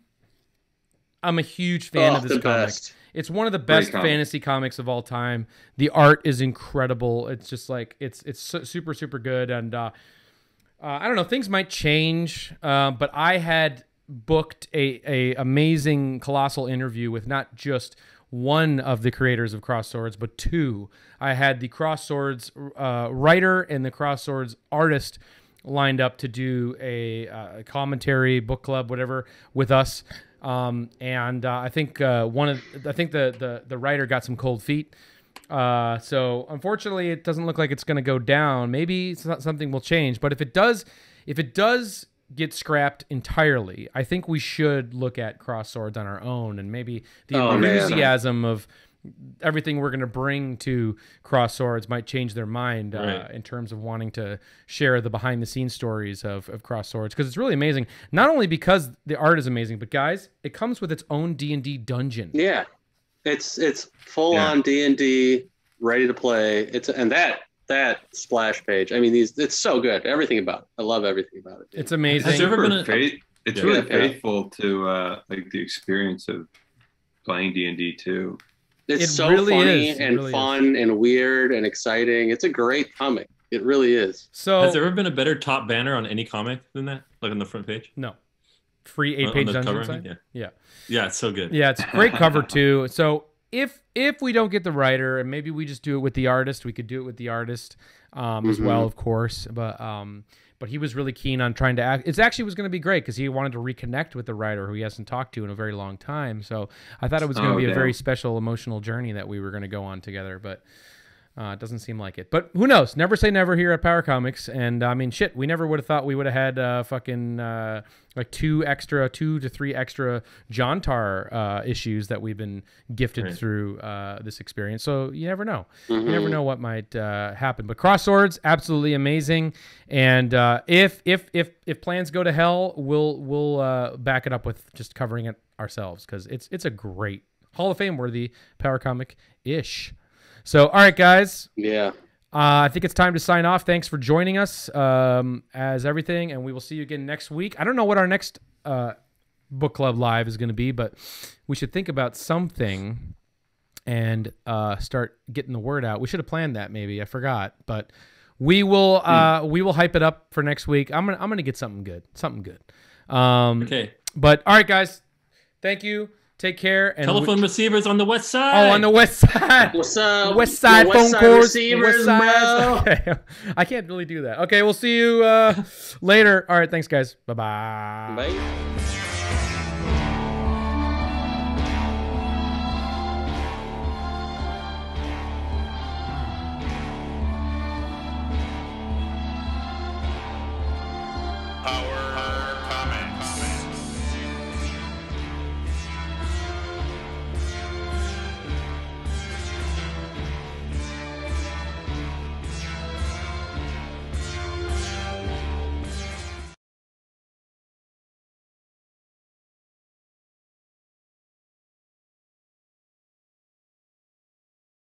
I'm a huge fan oh, of this comic. Best. It's one of the best comic. fantasy comics of all time. The art is incredible. It's just like it's it's super super good. And uh, uh, I don't know, things might change, uh, but I had booked a a amazing colossal interview with not just one of the creators of Cross Swords, but two. I had the Cross Swords uh, writer and the Cross Swords artist lined up to do a uh, commentary, book club, whatever, with us. Um, and uh, I think uh, one of I think the, the the writer got some cold feet. Uh, so unfortunately, it doesn't look like it's going to go down. Maybe it's not, something will change. But if it does, if it does get scrapped entirely, I think we should look at Cross Swords on our own, and maybe the oh, enthusiasm man. of everything we're going to bring to Cross Swords might change their mind uh, right. in terms of wanting to share the behind the scenes stories of, of Cross Swords. Cause it's really amazing. Not only because the art is amazing, but guys, it comes with its own D and D dungeon. Yeah. It's, it's full yeah. on D and D ready to play. It's, and that, that splash page, I mean, these, it's so good. Everything about it. I love everything about it. Dude. It's amazing. It's, ever been a, it's yeah. really faithful to uh, like the experience of playing D and D too. It's it so really funny is. and really fun is. and weird and exciting. It's a great comic. It really is. So, has there ever been a better top banner on any comic than that? Like on the front page? No. Free eight-page dungeon side? Yeah. yeah. Yeah, it's so good. Yeah, it's a great cover, too. So if if we don't get the writer, and maybe we just do it with the artist, we could do it with the artist um, mm-hmm. as well, of course. But... Um, But he was really keen on trying to act. It actually was going to be great because he wanted to reconnect with the writer who he hasn't talked to in a very long time. So I thought it was going to oh, be damn. a very special emotional journey that we were going to go on together. But uh, it doesn't seem like it. But who knows? Never say never here at Power Comics. And I mean, shit, we never would have thought we would have had uh, fucking uh, like two extra, two to three extra Jontar uh, issues that we've been gifted right. through uh, this experience. So you never know. Mm-hmm. You never know what might uh, happen. But Cross Swords, absolutely amazing. And uh, if if if if plans go to hell, we'll we'll uh, back it up with just covering it ourselves because it's it's a great Hall of Fame worthy Power Comic ish. So, all right, guys. Yeah. Uh, I think it's time to sign off. Thanks for joining us um, as everything, and we will see you again next week. I don't know what our next uh, book club live is going to be, but we should think about something and uh, start getting the word out. We should have planned that maybe. I forgot, but we will uh, mm. we will hype it up for next week. I'm gonna I'm gonna get something good, something good. Um, okay. But all right, guys. Thank you. Take care. And telephone receivers on the west side. Oh, on the west side. What's up? West side west phone side calls. Receivers, west side. Bro. Okay. I can't really do that. Okay, we'll see you uh, later. All right, thanks, guys. Bye-bye. Bye. Power.